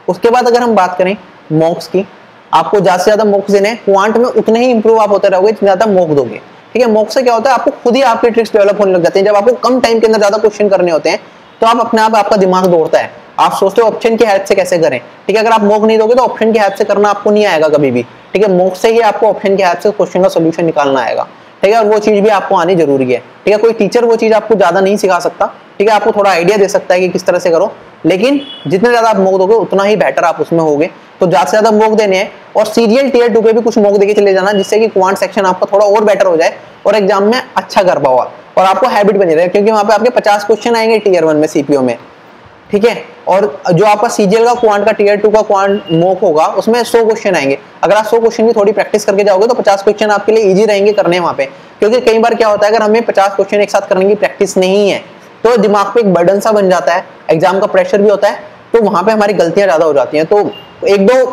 उसके बाद अगर हम बात करें मॉक्स की, आपको ज़्यादा से ज़्यादा मॉक्स देने हैं, क्वांट में उतने ही इंप्रूव आप होते रहोगे जितना ज़्यादा मॉक्स दोगे। ठीक है, मॉक्स से क्या होता है आपको खुद ही आपके ट्रिक्स डेवलप होने लग जाते हैं, जब आपको कम टाइम के अंदर ज़्यादा क्वेश्चन करने होते हैं तो आप अपने आप आपका दिमाग दौड़ता है, आप सोचते हो ऑप्शन की हेल्प से कैसे करें। ठीक है, अगर आप मॉक नहीं दोगे तो ऑप्शन की हेल्प से करना आपको नहीं आएगा कभी भी। ठीक है। मोक से ही आपको ऑप्शन के हाथ से क्वेश्चन का सोल्यूशन निकालना आएगा, ठीक है। और वो चीज़ भी आपको आनी जरूरी है, ठीक है। कोई टीचर वो चीज़ आपको ज़्यादा नहीं सिखा सकता, ठीक है। आपको थोड़ा आइडिया दे सकता है कि किस तरह से करो, लेकिन जितने ज़्यादा आप मॉक दोगे उतना ही बेटर आप उसमें होगे। तो ज़्यादा से ज़्यादा मॉक देने हैं और सीजीएल टियर 2 पे भी कुछ मॉक देके चले जाना, जिससे कि क्वांट सेक्शन आपका थोड़ा और बेटर हो जाए और एग्जाम में अच्छा कर पाओ और आपको हैबिट बनी रहे, क्योंकि वहाँ पर आपके 50 क्वेश्चन आएंगे टियर 1 में सीपीओ में, ठीक है। और जो आपका सीजीएल का क्वांट का टियर 2 का क्वांट मॉक होगा उसमें 100 क्वेश्चन आएंगे। अगर आप 100 क्वेश्चन की थोड़ी प्रैक्टिस करके जाओगे तो 50 क्वेश्चन आपके लिए ईजी रहेंगे करने वहाँ पे, क्योंकि कई बार क्या होता है अगर हमें 50 क्वेश्चन एक साथ करने की प्रैक्टिस नहीं है तो दिमाग पे एक बर्डन सा बन जाता है, एग्जाम का प्रेशर भी होता है, तो वहाँ पे हमारी गलतियाँ ज़्यादा हो जाती हैं। तो 1-2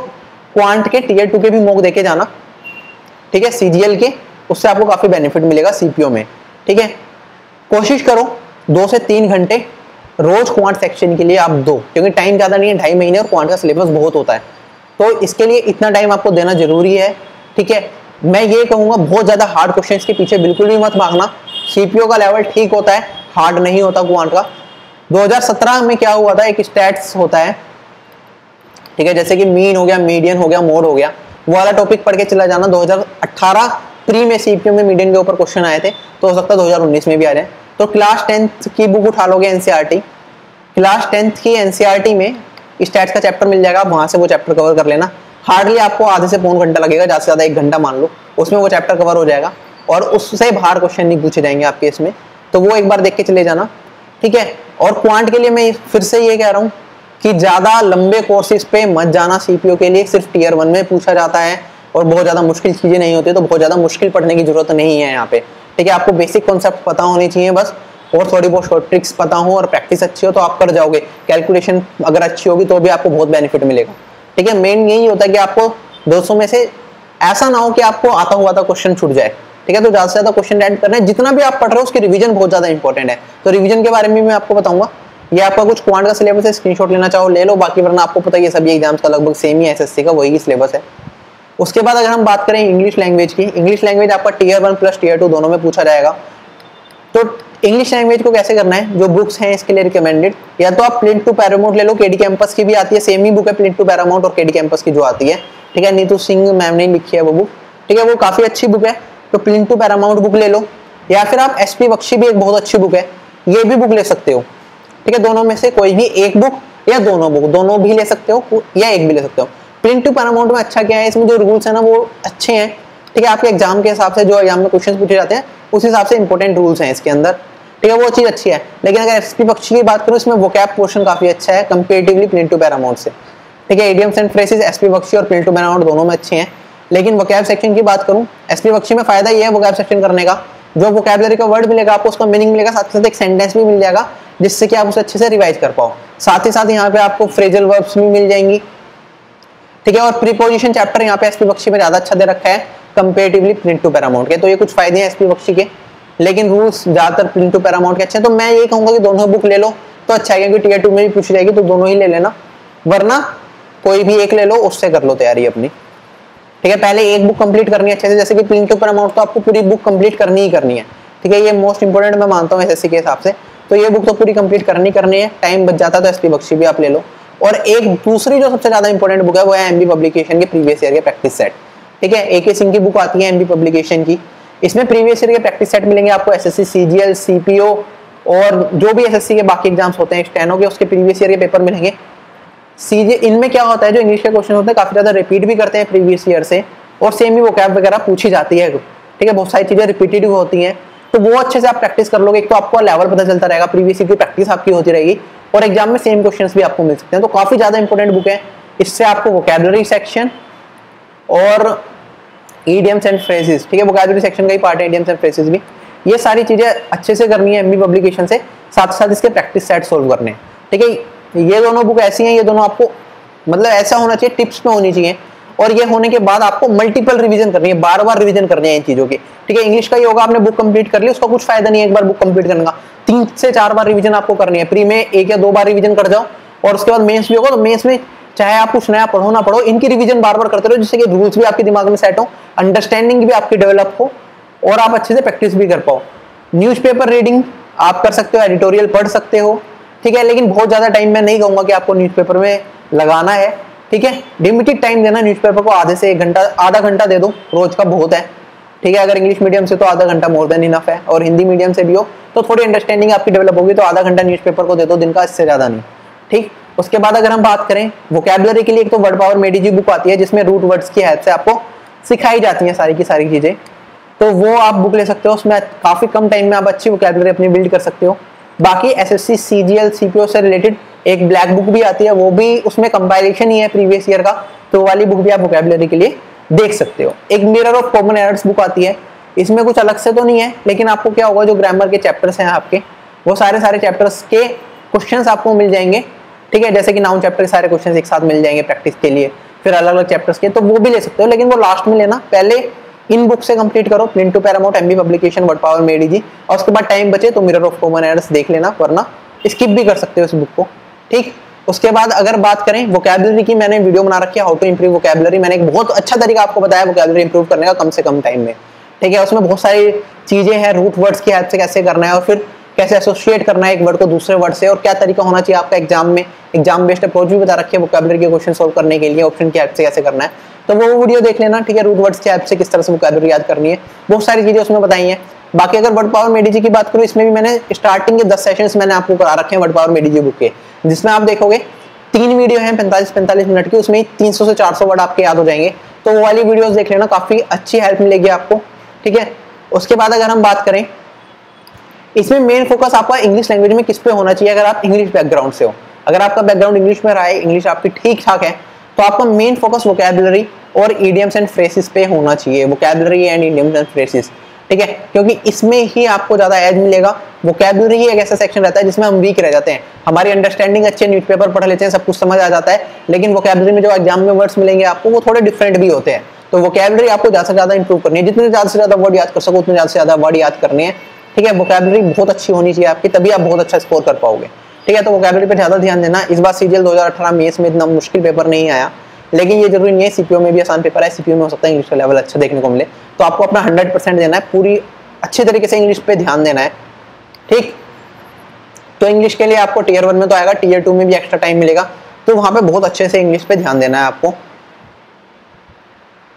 क्वांट के टियर 2 के भी मॉक देके जाना, ठीक है, सीजीएल के, उससे आपको काफ़ी बेनिफिट मिलेगा सीपीओ में, ठीक है। कोशिश करो 2 से 3 घंटे रोज क्वांट सेक्शन के लिए आप दो, क्योंकि टाइम ज़्यादा नहीं है, 2.5 महीने और क्वांट का सिलेबस बहुत होता है, तो इसके लिए इतना टाइम आपको देना जरूरी है, ठीक है। मैं ये कहूँगा बहुत ज़्यादा हार्ड क्वेश्चंस के पीछे बिल्कुल भी मत भागना। सीपीओ का लेवल ठीक होता है, हार्ड नहीं होता क्वांट का। 2017 में क्या हुआ था, एक स्टैट्स होता है, ठीक है, जैसे कि मीन हो गया, मीडियन हो गया, मोड हो गया, वो वाला टॉपिक पढ़ के चला जाना। 2018 प्री में सीपीओ में मीडियन के ऊपर क्वेश्चन आए थे, तो हो सकता है 2019 में भी आ जाए। तो क्लास 10th की बुक उठा लोगे, एनसीईआरटी, क्लास 10th की एनसीईआरटी में स्टैट्स का चैप्टर मिल जाएगा, आप वहाँ से वो चैप्टर कवर कर लेना। हार्डली आपको आधे से पौन घंटा लगेगा, ज़्यादा से ज़्यादा 1 घंटा मान लो, उसमें वो चैप्टर कवर हो जाएगा और उससे बाहर क्वेश्चन नहीं पूछे जाएंगे आपके इसमें, तो वो एक बार देख के चले जाना, ठीक है। और क्वांट के लिए मैं फिर से ये कह रहा हूँ कि ज़्यादा लंबे कोर्सेज पे मत जाना सीपीओ के लिए, सिर्फ टियर 1 में पूछा जाता है और बहुत ज़्यादा मुश्किल चीज़ें नहीं होती, तो बहुत ज़्यादा मुश्किल पढ़ने की जरूरत नहीं है यहाँ पे, ठीक है। आपको बेसिक कॉन्सेप्ट पता होने चाहिए बस, और थोड़ी बहुत शॉर्ट ट्रिक्स पता हो और प्रैक्टिस अच्छी हो तो आप कर जाओगे। कैलकुलेशन अगर अच्छी होगी तो भी आपको बहुत बेनिफिट मिलेगा, ठीक है। मेन यही होता है कि आपको 200 में से ऐसा ना हो कि आपको आता हुआ था क्वेश्चन छूट जाए, ठीक है। तो ज़्यादा से ज़्यादा क्वेश्चन ऐड करना है, जितना भी आप पढ़ रहे हो उसकी रिवीजन बहुत ज़्यादा इंपॉर्टेंट है। तो रिवीजन के बारे में मैं आपको बताऊँगा। ये आपका कुछ क्वांट का सिलेबस है, स्क्रीनशॉट लेना चाहो ले लो, बाकी वरना आपको पता है सभी एग्जाम्स का लगभग सेम ही, एसएससी का वही सिलेबस है। उसके बाद अगर हम बात करें इंग्लिश लैंग्वेज की, इंग्लिश लैंग्वेज आपका टियर 1 प्लस टियर 2 दोनों में पूछा जाएगा। तो इंग्लिश लैंग्वेज को कैसे करना है, जो बुक्स हैं इसके लिए रिकमेंडेड, या तो आप प्लिंथ टू पैरामाउंट ले लो, केडी कैंपस की भी आती है, सेम ही बुक है प्लिंथ टू पैरामाउंट और केडी कैंपस की जो आती है, ठीक है। नीतू सिंह मैम ने लिखी है वो बुक, ठीक है, वो काफ़ी अच्छी बुक है, तो प्लिंथ टू पैरामाउंट बुक ले लो, या फिर आप एसपी बख्शी भी एक बहुत अच्छी बुक है, ये भी बुक ले सकते हो, ठीक है। दोनों में से कोई भी एक बुक या दोनों बुक, दोनों भी ले सकते हो या एक भी ले सकते हो। प्लिंथ टू पैरामाउंट में अच्छा क्या है, इसमें जो रूल्स है ना वो अच्छे हैं, ठीक है। आपके एग्जाम के हिसाब से, जो एग्जाम में क्वेश्चन पूछे जाते हैं उस हिसाब से इंपॉर्टेंट रूल्स हैं इसके अंदर, ठीक है, वो चीज़ अच्छी है। लेकिन अगर एसपी बख्शी की बात करूँ, इसमें वोकैब पोर्शन काफ़ी अच्छा है कंपेरेटिवली प्लिंथ टू पैरामाउंट से, ठीक है। Idioms and phrases SP Bakshi और प्लिंथ टू पैरामाउंट दोनों में अच्छे हैं, लेकिन वोकैब सेक्शन की बात करूँ, एसपी बख्शी में फ़ायदा ये है वोकैब सेक्शन करने का, जो वोकैबुलरी का वर्ड मिलेगा आपको उसका मीनिंग मिलेगा, साथ ही साथ एक सेंटेंस भी मिल जाएगा जिससे कि आप उसे अच्छे से रिवाइज कर पाओ। साथ ही साथ यहाँ पे आपको फ्रेजल वर्ब्स भी मिल जाएंगी, ठीक है। और प्रीपोजिशन चैप्टर यहाँ पे एसपी बख्शी में ज़्यादा अच्छा दे रखा है कंपेरेटिवली प्लिंथ टू पैरामाउंट के, तो ये कुछ फायदे हैं एसपी बख्शी के, लेकिन रूल्स ज़्यादातर प्लिंथ टू पैरामाउंट के अच्छे हैं। तो मैं ये कहूँगा कि दोनों बुक ले लो तो अच्छा है, क्योंकि टियर 2 में भी पूछी जाएगी तो दोनों ही ले लेना, वरना कोई भी एक ले लो, उससे कर लो तैयारी अपनी, ठीक है। पहले एक बुक कंप्लीट करनी है अच्छे से, जैसे कि प्लिंथ टू पैरामाउंट तो आपको पूरी बुक कंप्लीट करनी ही करनी है, ठीक है, ये मोस्ट इंपॉर्टेंट मैं मानता हूँ एसएससी के हिसाब से, तो ये बुक तो पूरी कंप्लीट करनी करनी है। टाइम बच जाता है तो एसपी बख्शी भी आप ले लो। और एक दूसरी जो सबसे ज़्यादा इंपॉर्टेंट बुक है वो है एमबी पब्लिकेशन के प्रीवियस ईयर के प्रैक्टिस सेट, ठीक है। एके सिंह की बुक आती है एमबी पब्लिकेशन की, इसमें प्रीवियस ईयर के प्रैक्टिस सेट मिलेंगे आपको, एसएससी सीजीएल, सीपीओ और जो भी एसएससी के बाकी एग्जाम्स होते हैं स्टेनो के, उसके प्रीवियस ईयर के पेपर मिलेंगे। सीजी इनमें क्या होता है, जो इंग्लिश के क्वेश्चन होते हैं काफ़ी ज़्यादा रिपीट भी करते हैं प्रीवियस ईयर से, और सेम ही वोकैब वगैरह पूछी जाती है, ठीक है, बहुत सारी चीज़ें रिपीटेटिव होती हैं, तो वो अच्छे से आप प्रैक्टिस कर लोगे। एक तो आपको लेवल पता चलता रहेगा, प्रीवियस ईयर की प्रैक्टिस आपकी होती रहेगी और एग्जाम में सेम क्वेश्चंस भी आपको मिल सकते हैं, तो काफ़ी ज़्यादा इंपॉर्टेंट बुक है। इससे आपको वोकैबुलरी सेक्शन और इडियम्स एंड फ्रेजेस, ठीक है, वोकैबुलरी सेक्शन का ही पार्ट है इडियम्स एंड फ्रेजेस भी, ये सारी चीज़ें अच्छे से करनी है एमबी पब्लिकेशन से, साथ साथ इसके प्रैक्टिस सेट सोल्व करने, ठीक है। ये दोनों बुक ऐसी हैं, ये दोनों आपको मतलब ऐसा होना चाहिए, टिप्स में होनी चाहिए, और ये होने के बाद आपको मल्टीपल रिवीजन करनी है, बार बार रिवीजन करनी है इन चीज़ों की, ठीक है। इंग्लिश का ये होगा आपने बुक कंप्लीट कर ली, उसका कुछ फायदा नहीं है एक बार बुक कंप्लीट करने का, 3 से 4 बार रिवीजन आपको करनी है। प्री में 1 या 2 बार रिवीजन कर जाओ, और उसके बाद मेंस भी होगा, तो मेंस में चाहे आप कुछ नया पढ़ो ना पढ़ो, इनकी रिवीजन बार बार करते रहो, जिससे कि रूल्स भी आपके दिमाग में सेट हो, अंडरस्टैंडिंग भी आपकी डेवलप हो और आप अच्छे से प्रैक्टिस भी कर पाओ। न्यूज़पेपर रीडिंग आप कर सकते हो, एडिटोरियल पढ़ सकते हो, ठीक है, लेकिन बहुत ज़्यादा टाइम मैं नहीं कहूँगा कि आपको न्यूज़पेपर में लगाना है, ठीक है। लिमिटेड टाइम देना न्यूज़पेपर को, आधे से 1 घंटा, आधा घंटा दे दो रोज का बहुत है, ठीक है। अगर इंग्लिश मीडियम से तो आधा घंटा मोर देन इनफ है, और हिंदी मीडियम से भी हो तो थोड़ी अंडरस्टैंडिंग आपकी डेवलप होगी, तो आधा घंटा न्यूज़पेपर को दे दो दिन का, इससे ज़्यादा नहीं, ठीक। उसके बाद अगर हम बात करें वोकैबुलरी के लिए, एक तो word power made easy book आती है जिसमें रूट वर्ड्स की हेल्प से आपको सिखाई जाती हैं सारी की सारी चीज़ें, तो वो आप बुक ले सकते हो, उसमें काफ़ी कम टाइम में आप अच्छी वोकैबुलरी अपनी बिल्ड कर सकते हो। बाकी एसएससी सीजीएल सीपीओ से रिलेटेड एक ब्लैक बुक भी आती है, वो भी उसमें कंपाइलेशन ही है प्रीवियस ईयर का, तो वाली बुक भी आप वोकैबुलरी के लिए देख सकते हो। एक mirror of common errors book आती है, इसमें कुछ अलग से तो नहीं है, लेकिन आपको क्या होगा जो ग्रामर के चैप्टर्स हैं आपके, वो सारे सारे चैप्टर्स के क्वेश्चंस आपको मिल जाएंगे, ठीक है। जैसे कि नाउन चैप्टर के सारे क्वेश्चंस एक साथ मिल जाएंगे प्रैक्टिस के लिए, फिर अलग अलग चैप्टर्स के, तो वो भी ले सकते हो, लेकिन वो लास्ट में लेना, पहले इन बुक से कंप्लीट करो, plinth to Paramount, MB publication, word power made easy, और उसके बाद टाइम बचे तो मिरर ऑफ कॉमन एरर्स देख लेना, वरना स्किप भी कर सकते हो इस बुक को, ठीक। उसके बाद अगर बात करें वोकैबुलरी की, मैंने वीडियो बना रखी है हाउ टू इंप्रूव वोकैबुलरी, मैंने एक बहुत अच्छा तरीका आपको बताया वोकैबुलरी इंप्रूव करने का कम से कम टाइम में, ठीक है। उसमें बहुत सारी चीज़ें हैं, रूट वर्ड्स की हेल्प से कैसे करना है, और फिर कैसे एसोसिएट करना है एक वर्ड को दूसरे वर्ड से, और क्या तरीका होना चाहिए आपका एग्जाम में, एग्जाम बेस्ड अप्रोच भी बता रखी है वोकैबुलरी के क्वेश्चन सोल्व करने के लिए, ऑप्शन की हेल्प से कैसे करना है, तो वो वीडियो देख लेना, ठीक है। रूट वर्ड्स की हेल्प से किस तरह से वोकैबुलरी याद करनी है, बहुत सारी चीज़ें उसमें बताई हैं। बाकी अगर वर्ड पावर मेड इजी की बात करूँ, इसमें भी मैंने स्टार्टिंग के 10 सेशंस मैंने आपको करा रखे हैं word power made easy book के, जिसमें आप देखोगे 3 वीडियो हैं 45-45 मिनट की, उसमें 300 से 400 वर्ड आपके याद हो जाएंगे, तो वो वाली वीडियोस देख लेना, काफ़ी अच्छी हेल्प मिलेगी आपको, ठीक है। उसके बाद अगर हम बात करें, इसमें मेन फोकस आपका इंग्लिश लैंग्वेज में किस पे होना चाहिए, अगर आप इंग्लिश बैकग्राउंड से हो, अगर आपका बैकग्राउंड इंग्लिश में रहा है, इंग्लिश आपकी ठीक ठाक है, तो आपका मेन फोकस वोकैबुलरी और ईडियम्स एंड फ्रेसिस पे होना चाहिए, vocabulary and idioms and phrases, ठीक है, क्योंकि इसमें ही आपको ज़्यादा एज मिलेगा। वोकैबुलरी ही एक ऐसा सेक्शन रहता है जिसमें हम वीक रह जाते हैं, हमारी अंडरस्टैंडिंग अच्छे, न्यूज़पेपर पढ़ लेते हैं, सब कुछ समझ आ जाता है, लेकिन वोकैबुलरी में जो एग्जाम में वर्ड्स मिलेंगे आपको वो थोड़े डिफरेंट भी होते हैं, तो वोकैबुलरी आपको ज़्यादा से ज़्यादा इंप्रूव करनी है, जितने ज़्यादा से ज़्यादा वर्ड याद कर सको उतने ज़्यादा से ज़्यादा वर्ड याद करने हैं, ठीक है। वोकैबुलरी बहुत अच्छी होनी चाहिए आपकी, तभी आप बहुत अच्छा स्कोर कर पाओगे, ठीक है। तो वोकैबुलरी पर ज़्यादा ध्यान देना। इस बार सीजीएल 2018 मेंस में इतना मुश्किल पेपर नहीं आया, लेकिन ये जरूरी नहीं है, सीपीओ में भी आसान पेपर है, सीपीओ में हो सकता है इंग्लिश का लेवल अच्छा देखने को मिले, तो आपको अपना 100% देना है, पूरी अच्छे तरीके से इंग्लिश पे ध्यान देना है, ठीक। तो इंग्लिश के लिए आपको टियर 1 में तो आएगा, टियर 2 में भी एक्स्ट्रा टाइम मिलेगा, तो वहाँ पे बहुत अच्छे से इंग्लिश पे ध्यान देना है आपको,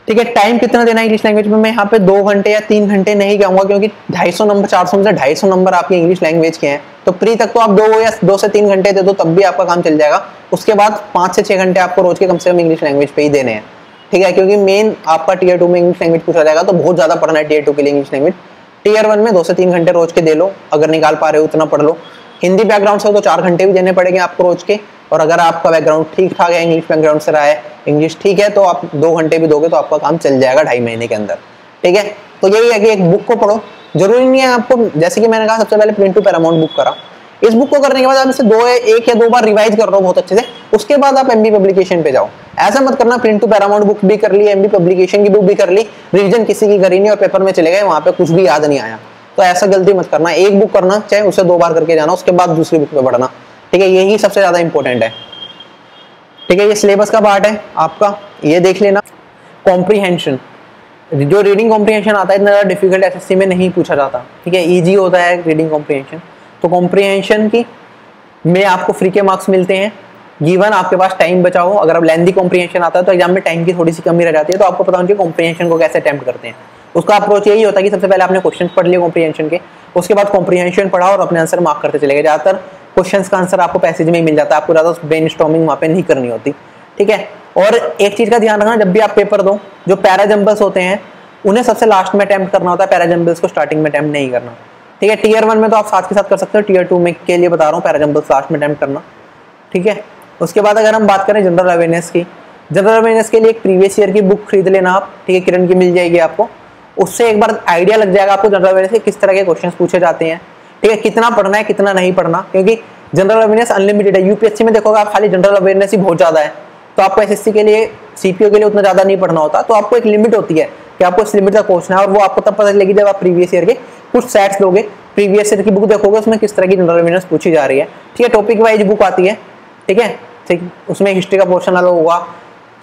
ठीक है। टाइम कितना देना है इंग्लिश लैंग्वेज में, मैं यहाँ पे 2 घंटे या 3 घंटे नहीं कहूँगा, क्योंकि 250 नंबर, 400 में से 250 नंबर आपकी इंग्लिश लैंग्वेज के हैं, तो प्री तक तो आप 2 या 2 से 3 घंटे दे दो, तब भी आपका काम चल जाएगा। उसके बाद 5 से 6 घंटे आपको रोज के कम से कम इंग्लिश लैंग्वेज पे ही देने हैं, ठीक है, क्योंकि मेन आपका टियर 2 में इंग्लिश लैंग्वेज पूछा जाएगा, तो बहुत ज़्यादा पढ़ना है टियर 2 के लिए इंग्लिश लैंग्वेज। टियर 1 में 2 से 3 घंटे रोज के दे लो, अगर निकाल पा रहे हो उतना पढ़ लो। हिंदी बैकग्राउंड से हो तो 4 घंटे भी देने पड़ेंगे आपको रोज के, और अगर आपका बैकग्राउंड ठीक ठाक है, इंग्लिश बैकग्राउंड से रहा है, इंग्लिश ठीक है, तो आप 2 घंटे भी दोगे तो आपका काम चल जाएगा 2.5 महीने के अंदर, ठीक है। तो यही है कि एक बुक को पढ़ो, जरूरी नहीं है आपको, जैसे कि मैंने कहा सबसे पहले प्लिंथ टू पैरामाउंट बुक करा, इस बुक को करने के बाद आप इसे 1 या 2 बार रिवाइज कर लो बहुत अच्छे से, उसके बाद आप एमबी पब्लिकेशन पे जाओ। ऐसा मत करना प्लिंथ टू पैरामाउंट बुक भी कर ली, एमबी पब्लिकेशन की बुक भी कर ली, रिविजन किसी की करी नहीं और पेपर में चले गए, वहाँ पे कुछ भी याद नहीं आया, तो ऐसा गलती मत करना। एक बुक करना चाहे, उसे 2 बार करके जाना, उसके बाद दूसरी बुक पे पढ़ना, ठीक है, यही सबसे ज़्यादा इंपॉर्टेंट है, ठीक है। ये सिलेबस का पार्ट है आपका, ये देख लेना। कॉम्प्रीहेंशन, जो रीडिंग कॉम्प्रीहेंशन आता है इतना ज़्यादा डिफिकल्ट एसएससी में नहीं पूछा जाता, ठीक है, ईजी होता है रीडिंग कॉम्प्रीहेंशन। तो कॉम्प्रीहेंशन की में आपको फ्री के मार्क्स मिलते हैं, गीवन आपके पास टाइम बचा हो। अगर आप लेंदी कॉम्प्रीहेंशन आता है तो एग्जाम में टाइम की थोड़ी सी कमी रह जाती है, तो आपको पता होना चाहिए कॉम्प्रीहेंशन को कैसे अटैम्प्ट करते हैं। उसका अप्रोच यही होता है कि सबसे पहले आपने क्वेश्चन पढ़ लिए कॉम्प्रीहेंशन के, उसके बाद कॉम्प्रीहेंशन पढ़ा और अपने आंसर मार्क करते चले गए। ज़्यादातर क्वेश्चंस का आंसर आपको पैसेज में ही मिल जाता है, आपको ज़्यादा ब्रेनस्टॉर्मिंग वहाँ पे नहीं करनी होती, ठीक है। और एक चीज़ का ध्यान रखना, जब भी आप पेपर दो, जो पैराजम्बल्स होते हैं उन्हें सबसे लास्ट में अटैम्प्ट करना होता है, पैराजम्बल्स को स्टार्टिंग में अटैम्प्ट नहीं करना, ठीक है। टियर 1 में तो आप साथ के साथ कर सकते हो, टियर 2 में के लिए बता रहा हूँ, पैराजम्बल्स लास्ट में अटैम्प्ट करना, ठीक है। उसके बाद अगर हम बात करें जनरल अवेयरनेस की, जनरल अवेयरनेस के लिए एक प्रीवियस ईयर की बुक खरीद लेना आप, ठीक है, किरण की मिल जाएगी आपको, उससे एक बार आइडिया लग जाएगा आपको जनरल अवेयरनेस से किस तरह के क्वेश्चंस पूछे जाते हैं, ठीक है, कितना पढ़ना है कितना नहीं पढ़ना, क्योंकि जनरल अवेयरनेस अनलिमिटेड है। यूपीएससी में देखोगे आप खाली जनरल अवेयरनेस ही बहुत ज़्यादा है, तो आपको एसएससी के लिए, सीपीओ के लिए उतना ज़्यादा नहीं पढ़ना होता, तो आपको एक लिमिट होती है कि आपको इस लिमिट तक पहुँचना है, और वो आपको तब पता चलेगी जब आप प्रीवियस ईयर के कुछ सेट्स दोगे, प्रीवियस ईयर की बुक देखोगे उसमें किस तरह की जनरल अवेयरनेस पूछी जा रही है, ठीक है। टॉपिक वाइज बुक आती है, ठीक है, ठीक, उसमें हिस्ट्री का पोर्शन अलग होगा,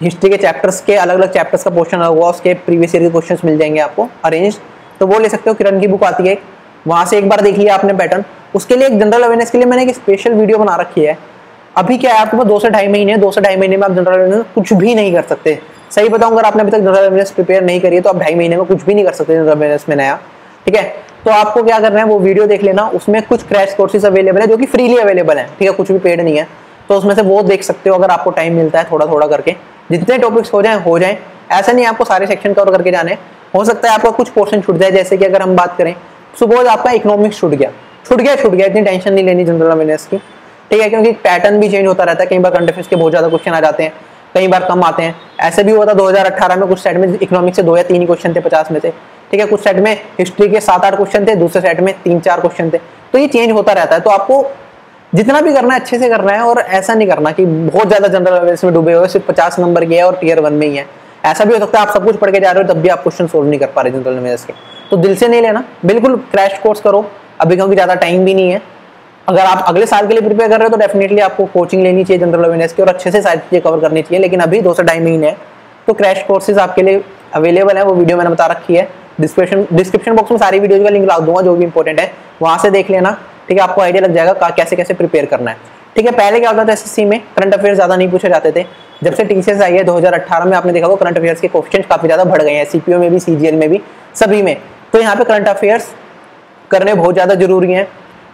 हिस्ट्री के चैप्टर्स के अलग अलग चैप्टर्स का पोर्शन अलग होगा, उसके प्रीवियस ईयर के क्वेश्चंस मिल जाएंगे आपको अरेंज, तो वो ले सकते हो। किरण की बुक आती है, वहाँ से एक बार देख लिया आपने पैटर्न। उसके लिए एक जनरल अवेयरनेस के लिए मैंने एक स्पेशल वीडियो बना रखी है, अभी क्या है आपके पास 2 से ढाई महीने, 2 से ढाई महीने में आप जनरल अवेयरनेस कुछ भी नहीं कर सकते। सही बताऊं अगर आपने अभी तक जनरल अवेयरनेस प्रिपेयर नहीं करी है तो आप 2.5 महीने में कुछ भी नहीं कर सकते जनरल अवेयरनेस में नया, ठीक है। तो आपको क्या करना है वो वीडियो देख लेना, उसमें कुछ क्रैश कोर्सेज अवेलेबल है जो कि फ्रीली अवेलेबल है, ठीक है, कुछ भी पेड नहीं है, तो उसमें से वो देख सकते हो अगर आपको टाइम मिलता है थोड़ा थोड़ा करके। जितने टॉपिक्स हो जाए हो जाए, ऐसा नहीं आपको सारे सेक्शन कवर करके जाने, हो सकता है आपका कुछ पोर्शन छूट जाए। जैसे कि अगर हम बात करें सपोज आपका इकोनॉमिक्स छूट गया, इतनी टेंशन नहीं लेनी जनरल अवेयरनेस की, ठीक है, क्योंकि पैटर्न भी चेंज होता रहता है, कई बार करंट अफेयर्स के बहुत ज़्यादा क्वेश्चन आ जाते हैं, कई बार कम आते हैं। ऐसे भी हुआ था 2018 में कुछ सेट में इकोनॉमिक्स से 2 या 3 क्वेश्चन थे 50 में से, ठीक है, कुछ सेट में हिस्ट्री के 7-8 क्वेश्चन थे, दूसरे सेट में 3-4 क्वेश्चन थे। तो ये चेंज होता रहता है, तो आपको जितना भी करना है अच्छे से करना है, और ऐसा नहीं करना कि बहुत ज़्यादा जनरल अवेयरनेस में डूबे हुए सिर्फ 50 नंबर के है और टियर 1 में ही है। ऐसा भी हो सकता है आप सब कुछ पढ़ के जा रहे हो तब भी आप क्वेश्चन सोल्व नहीं कर पा रहे जनरल अवेयरनेस के, तो दिल से नहीं लेना, बिल्कुल क्रैश कोर्स करो अभी क्योंकि ज़्यादा टाइम भी नहीं है। अगर आप अगले साल के लिए प्रिपेयर कर रहे हो तो डेफिनेटली आपको कोचिंग लेनी चाहिए जनरल अवेयरनेस की और अच्छे से सारी चीज़ें कवर करनी चाहिए, लेकिन अभी 2 से ढाई महीने है तो क्रैश कोर्सेज आपके लिए अवेलेबल है। वो वीडियो मैंने बता रखी है, डिस्क्रिप्शन बॉक्स में सारी वीडियोज का लिंक डाल दूंगा जो भी इंपॉर्टेंट है, वहाँ से देख लेना, ठीक है, आपको आइडिया लग जाएगा कैसे कैसे प्रिपेयर करना है, ठीक है। पहले क्या होता था SSC में करंट अफेयर्स ज़्यादा नहीं पूछे जाते थे, जब से TCS आई है 2018 में आपने देखा वो करंट अफेयर्स के क्वेश्चन काफ़ी ज़्यादा बढ़ गए हैं, CPO में भी CGL में भी सभी में। तो यहाँ पर करंट अफेयर्स करने बहुत ज़्यादा जरूरी है,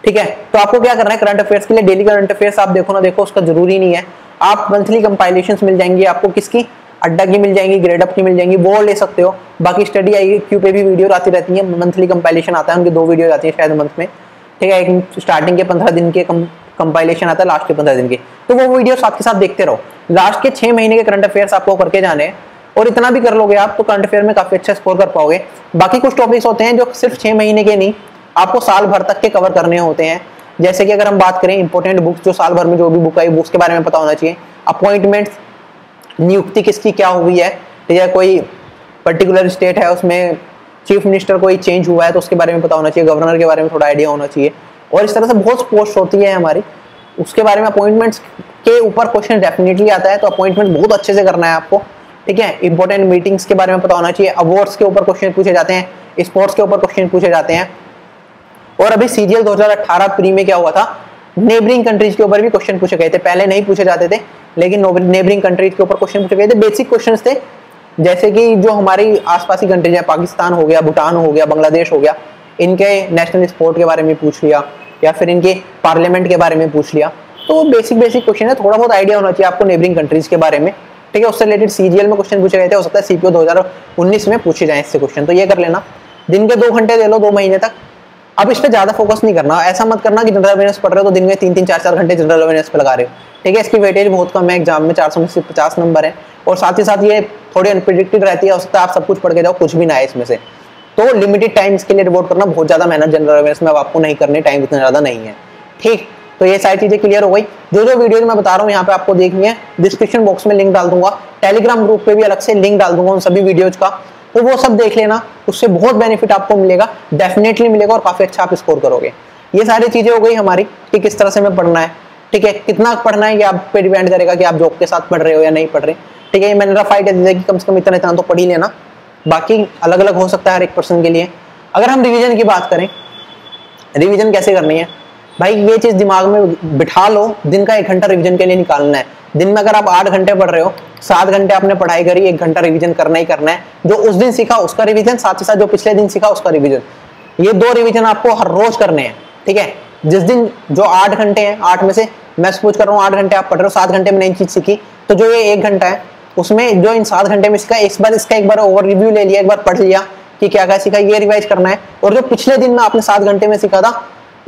ठीक है। तो आपको क्या करना है करंट अफेयर्स के लिए डेली करंट अफेयर्स आप देखो ना देखो उसका जरूरी नहीं है, आप मंथली कंपाइलेशंस मिल जाएंगी आपको, किसकी अड्डा की मिल जाएंगी, ग्रेड अप की मिल जाएंगी, वो ले सकते हो। बाकी स्टडी IQ पे भी वीडियो आती रहती है, मंथली कंपाइलेशन आता है, उनके 2 वीडियो आती है शायद मंथ में, ठीक है, एक स्टार्टिंग के 15 दिन के कंपाइलेशन आता है, लास्ट के 15 दिन के, तो वो वीडियो साथ के साथ देखते रहो। लास्ट के 6 महीने के करंट अफेयर्स आपको करके जाने हैं, और इतना भी कर लोगे आप तो करंट अफेयर में काफ़ी अच्छा स्कोर कर पाओगे। बाकी कुछ टॉपिक्स होते हैं जो सिर्फ 6 महीने के नहीं आपको साल भर तक के कवर करने होते हैं। जैसे कि अगर हम बात करें इंपॉर्टेंट बुक्स, जो साल भर में जो भी बुक आई बुक्स के बारे में पता होना चाहिए, अपॉइंटमेंट्स, नियुक्ति किसकी क्या हुई है, या कोई पर्टिकुलर स्टेट है उसमें चीफ मिनिस्टर कोई चेंज हुआ है तो उसके बारे में पता होना चाहिए, गवर्नर के बारे में थोड़ा आइडिया होना चाहिए, और इस तरह से बहुत पोस्ट होती है हमारी, उसके बारे में अपॉइंटमेंट्स के ऊपर क्वेश्चन डेफिनेटली आता है, तो अपॉइंटमेंट बहुत अच्छे से करना है आपको, ठीक है। इंपॉर्टेंट मीटिंग्स के बारे में पता होना चाहिए, अवार्ड्स के ऊपर क्वेश्चन पूछे जाते हैं, स्पोर्ट्स के ऊपर क्वेश्चन पूछे जाते हैं, और अभी CGL 2018 प्री में क्या हुआ था, नेबरिंग कंट्रीज के ऊपर भी क्वेश्चन पूछे गए थे, पहले नहीं पूछे जाते थे लेकिन नेबरिंग कंट्रीज के ऊपर क्वेश्चन पूछे गए थे। बेसिक क्वेश्चंस थे जैसे कि जो हमारी आसपास की कंट्रीज हैं, पाकिस्तान हो गया, भूटान हो गया, बांग्लादेश हो गया, इनके नेशनल स्पोर्ट के बारे में पूछ लिया, या फिर इनके पार्लियामेंट के बारे में पूछ लिया, तो बेसिक क्वेश्चन है, थोड़ा बहुत आइडिया होना चाहिए आपको नेबरिंग कंट्रीज के बारे में, ठीक है। उससे रिलेटेड CGL में क्वेश्चन पूछे गए थे, हो सकता है CPO 2019 में पूछे जाए इससे क्वेश्चन, तो ये कर लेना। दिन के 2 घंटे दे लो 2 महीने तक, अब इस पर ज़्यादा फोकस नहीं करना, ऐसा मत करना कि जनरल अवेयरनेस पढ़ रहे हो तो दिन में 3-4 घंटे जनरल अवेयरनेस पर लगा रहे हो, ठीक है, इसकी वेटेज बहुत कम है, एग्जाम में 450 नंबर है, और साथ ही साथ ये थोड़ी अनप्रेडिक्टेड रहती है, हो सकता है आप सब कुछ पढ़ के जाओ कुछ भी ना है इसमें से, तो लिमिटेड टाइम इसके लिए डिवोट करना, बहुत ज़्यादा मेहनत जनरल अवेयरनेस में अब आपको नहीं करनी, टाइम इतना ज़्यादा नहीं है, ठीक। तो ये सारी चीज़ें क्लियर हो गई, जो वीडियो मैं बता रहा हूँ यहाँ पे आपको देखनी है, डिस्क्रिप्शन बॉक्स में लिंक डाल दूंगा, टेलीग्राम ग्रुप पे भी अलग से लिंक डाल दूंगा उन सभी वीडियोज का, तो वो सब देख लेना, उससे बहुत बेनिफिट आपको मिलेगा, डेफिनेटली मिलेगा, और काफ़ी अच्छा आप स्कोर करोगे। ये सारी चीज़ें हो गई हमारी कि किस तरह से हमें पढ़ना है, ठीक है, कितना पढ़ना है ये आप पे डिपेंड करेगा कि आप जॉब के साथ पढ़ रहे हो या नहीं पढ़ रहे, ठीक है। ये मैंने रफ आइडिया दिया कि कम से कम इतना इतना तो पढ़ ही लेना, बाकी अलग अलग हो सकता है हर एक पर्सन के लिए। अगर हम रिविज़न की बात करें, रिविज़न कैसे करनी है भाई, ये चीज़ दिमाग में बिठा लो, दिन का 1 घंटा रिविज़न के लिए निकालना है। दिन में अगर आप 8 घंटे पढ़ रहे हो, 7 घंटे आपने पढ़ाई करी, 1 घंटा रिवीजन करना ही करना है, जो उस दिन सीखा उसका रिवीजन, साथ ही साथ जो पिछले दिन सीखा उसका रिवीजन, ये 2 रिवीजन आपको हर रोज करने हैं, ठीक है। जिस दिन जो 8 घंटे हैं, 8 में से मैं सपोज कर रहा हूँ 8 घंटे आप पढ़ रहे हो, 7 घंटे में नई चीज सीखी, तो जो ये 1 घंटा है उसमें जो इन 7 घंटे में सीखा, इसका एक बार ओवर रिव्यू ले लिया, एक बार पढ़ लिया कि क्या क्या सीखा, ये रिवाइज करना है, और जो पिछले दिन में आपने 7 घंटे में सीखा था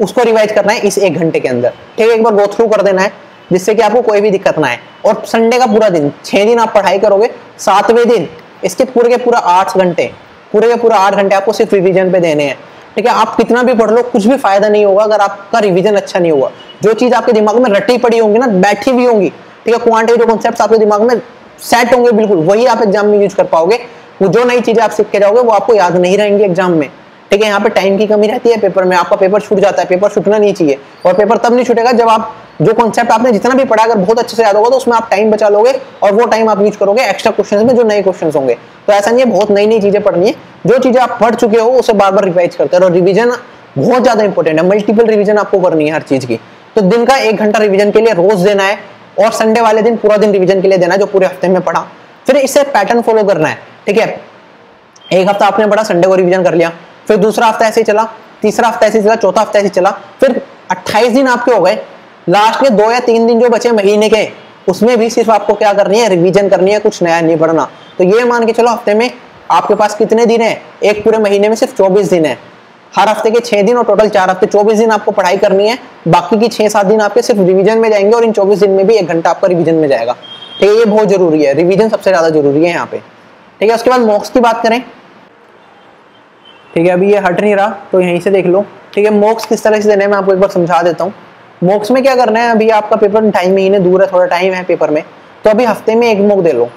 उसको रिवाइज करना है इस 1 घंटे के अंदर, ठीक है, एक बार गो थ्रू कर देना है, जिससे कि आपको कोई भी दिक्कत ना आए। और संडे का पूरा दिन, 6 दिन आप पढ़ाई करोगे, 7वें दिन इसके पूरे के पूरा 8 घंटे, पूरे के पूरा 8 घंटे आपको सिर्फ रिवीजन पे देने हैं, ठीक है। आप कितना भी पढ़ लो कुछ भी फायदा नहीं होगा अगर आपका रिवीजन अच्छा नहीं हुआ, जो चीज़ आपके दिमाग में रटी पड़ी होंगी ना, बैठी भी होंगी, ठीक है, क्वान्टिटी जो कॉन्सेप्ट आपके दिमाग में सेट होंगे बिल्कुल वही आप एग्जाम में यूज कर पाओगे, जो नई चीज़ें आप सीख के जाओगे वो आपको याद नहीं रहेंगी एग्जाम में, ठीक है। यहाँ पे टाइम की कमी रहती है पेपर में, आपका पेपर छूट जाता है, पेपर छूटना नहीं चाहिए, और पेपर तब नहीं छूटेगा जब आप जो कॉन्सेप्ट आपने जितना भी पढ़ा अगर बहुत अच्छे से याद होगा तो उसमें आप टाइम बचा लोगे, और वो टाइम आप यूज करोगे एक्स्ट्रा क्वेश्चंस में जो नए क्वेश्चंस होंगे। तो ऐसा नहीं है बहुत नई नई चीज़ें पढ़नी है, जो चीज़ें आप पढ़ चुके हो उसे बार बार रिवाइज करते हैं, और रिविजन बहुत ज़्यादा इंपॉर्टेंट है, मल्टीपल रिविजन आपको करनी है हर चीज़ की। तो दिन का 1 घंटा रिविजन के लिए रोज देना है, और संडे वाले दिन पूरा दिन रिवीजन के लिए देना जो पूरे हफ्ते में पढ़ा। फिर इसे पैटर्न फॉलो करना है, ठीक है। एक हफ्ता आपने पढ़ा, संडे को रिवीजन कर लिया, फिर दूसरा हफ्ता ऐसे ही चला, तीसरा हफ्ता ऐसे ही चला, चौथा हफ्ता ऐसे ही चला, फिर 28 दिन आपके हो गए। लास्ट के 2 या 3 दिन जो बचे महीने के, उसमें भी सिर्फ आपको क्या करनी है, रिवीजन करनी है, कुछ नया नहीं पढ़ना। तो ये मान के चलो हफ्ते में आपके पास कितने दिन है, एक पूरे महीने में सिर्फ 24 दिन है। हर हफ्ते के 6 दिन और टोटल 4 हफ्ते, 24 दिन आपको पढ़ाई करनी है, बाकी की 6-7 दिन आपके सिर्फ रिवीजन में जाएंगे और इन 24 दिन में भी 1 घंटा आपका रिवीजन में जाएगा, ठीक है। ये बहुत जरूरी है, रिवीजन सबसे ज्यादा जरूरी है यहाँ पे, ठीक है। उसके बाद मॉक्स की बात करें, ठीक है, अभी ये हट नहीं रहा तो यहीं से देख लो, ठीक है। मॉक्स किस तरह से देने मैं आपको एक बार समझा देता हूँ। मॉक्स में क्या करना है, अभी आपका पेपर 2.5 महीने दूर है, थोड़ा टाइम है पेपर में, तो अभी हफ्ते में 1 मॉक दे लो,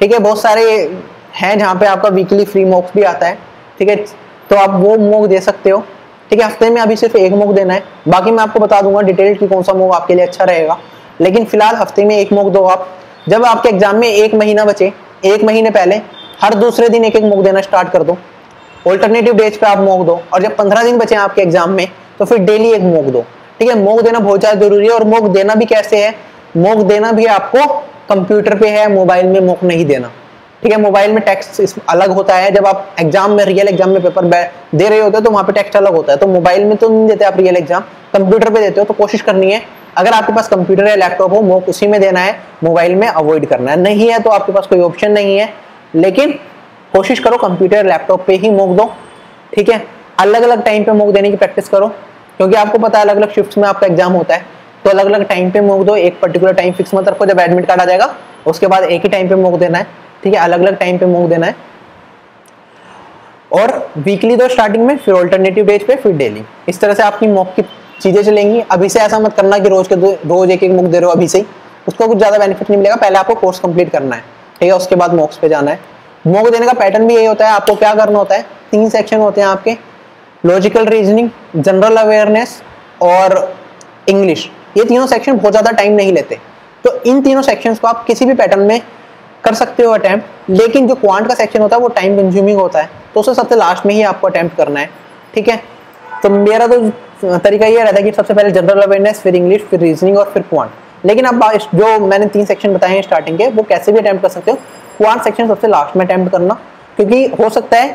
ठीक है। बहुत सारे हैं जहाँ पे आपका वीकली फ्री मॉक्स भी आता है, ठीक है, तो आप वो मॉक दे सकते हो, ठीक है। हफ्ते में अभी सिर्फ 1 मॉक देना है, बाकी मैं आपको बता दूंगा डिटेल कि कौन सा मॉक आपके लिए अच्छा रहेगा, लेकिन फिलहाल हफ्ते में 1 मॉक दो आप। जब आपके एग्जाम में 1 महीना बचे, 1 महीने पहले हर दूसरे दिन 1-1 मॉक देना स्टार्ट कर दो, ऑल्टरनेटिव डेज पे आप मॉक दो, और जब 15 दिन बचे आपके एग्जाम में तो फिर डेली 1 मॉक दो, ठीक है। मॉक देना बहुत ज़्यादा जरूरी है। और मॉक देना भी कैसे है, मॉक देना भी आपको कंप्यूटर पे है, मोबाइल में मॉक नहीं देना, ठीक है। मोबाइल में टेक्स्ट अलग होता है, जब आप एग्जाम में रियल एग्जाम में पेपर दे रहे होते हो तो वहाँ पे टेक्स्ट अलग होता है, तो मोबाइल में तो नहीं देते आप रियल एग्जाम, कंप्यूटर पे देते हो। तो कोशिश करनी है अगर आपके पास कंप्यूटर या लैपटॉप हो, मॉक उसी में देना है, मोबाइल में अवॉइड करना है। नहीं है तो आपके पास कोई ऑप्शन नहीं है, लेकिन कोशिश करो कंप्यूटर लैपटॉप पे ही मॉक दो, ठीक है। अलग अलग टाइम पे मॉक देने की प्रैक्टिस करो, क्योंकि आपको पता है अलग अलग शिफ्ट्स में आपका एग्जाम होता है, तो अलग अलग टाइम पे मॉक दो, एक पर्टिकुलर टाइम फिक्स मत रखो। जब एडमिट कार्ड आ जाएगा उसके बाद एक ही टाइम पे मॉक देना है, ठीक है, अलग अलग टाइम पे मॉक देना है। और वीकली दो स्टार्टिंग में, फिर ऑल्टरनेटिव डेज पे, फिर डेली। इस तरह से आपकी मॉक की चीज़ें चलेंगी। अभी से ऐसा मत करना कि रोज 1-1 मॉक दे रहे हो अभी से ही, उसको कुछ ज़्यादा बेनिफिट नहीं मिलेगा। पहले आपको कोर्स कंप्लीट करना है, ठीक है, उसके बाद मॉक्स पे जाना है। मॉक देने का पैटर्न भी यही होता है, आपको क्या करना होता है, 3 सेक्शन होते हैं आपके, लॉजिकल रीजनिंग, जनरल अवेयरनेस और इंग्लिश। ये तीनों सेक्शन बहुत ज़्यादा टाइम नहीं लेते, तो इन तीनों सेक्शंस को आप किसी भी पैटर्न में कर सकते हो अटैम्प्ट। लेकिन जो क्वांट का सेक्शन होता है वो टाइम कंज्यूमिंग होता है, तो उसे सबसे लास्ट में ही आपको अटैम्प्ट करना है, ठीक है। तो मेरा तो तरीका ये रहता है कि सबसे पहले जनरल अवेयरनेस, फिर इंग्लिश, फिर रीजनिंग और फिर क्वांट। लेकिन अब जो मैंने 3 सेक्शन बताए हैं स्टार्टिंग के, वो कैसे भी अटैम्प्ट कर सकते हो। क्वांट सेक्शन सबसे लास्ट में अटैम्प्ट करना, क्योंकि हो सकता है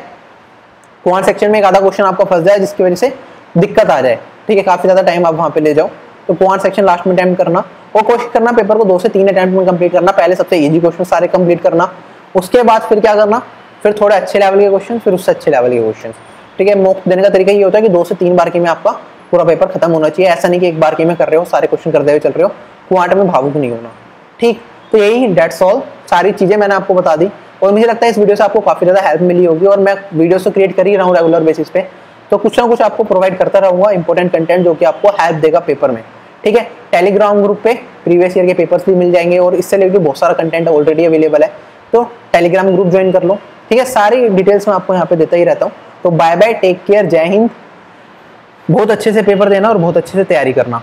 क्वांट सेक्शन में एक आधा क्वेश्चन आपका फंस जाए जिसकी वजह से दिक्कत आ जाए, ठीक है, काफ़ी ज़्यादा टाइम आप वहाँ पे ले जाओ। तो क्वांट सेक्शन लास्ट में अटैम्प्ट करना, और कोशिश करना पेपर को 2 से 3 अटैम्प्ट में कंप्लीट करना। पहले सबसे ईजी क्वेश्चन सारे कंप्लीट करना, उसके बाद फिर क्या करना, फिर थोड़े अच्छे लेवल के क्वेश्चन, फिर उससे अच्छे लेवल के क्वेश्चन, ठीक है। मॉक देने का तरीका ये होता है कि 2 से 3 बार के में आपका पूरा पेपर खत्म होना चाहिए। ऐसा नहीं कि एक बार के में कर रहे हो, सारे क्वेश्चन करते हुए चल रहे हो, क्वांट में भावुक नहीं होना, ठीक। तो यही डेट्स ऑल, सारी चीज़ें मैंने आपको बता दी, और मुझे लगता है इस वीडियो से आपको काफ़ी ज़्यादा हेल्प मिली होगी। और मैं वीडियोस तो क्रिएट कर ही रहा हूँ रेगुलर बेसिस पे, तो कुछ ना कुछ आपको प्रोवाइड करता रहूँगा इंपॉर्टेंट कंटेंट जो कि आपको हेल्प देगा पेपर में, ठीक है। टेलीग्राम ग्रुप पे प्रीवियस ईयर के पेपर्स भी मिल जाएंगे, और इससे रिलेटेड बहुत सारा कंटेंट ऑलरेडी अवेलेबल है, तो टेलीग्राम ग्रुप ज्वाइन कर लो, ठीक है। सारी डिटेल्स मैं आपको यहाँ पर देता ही रहता हूँ। तो बाय बाय, टेक केयर, जय हिंद। बहुत अच्छे से पेपर देना और बहुत अच्छे से तैयारी करना।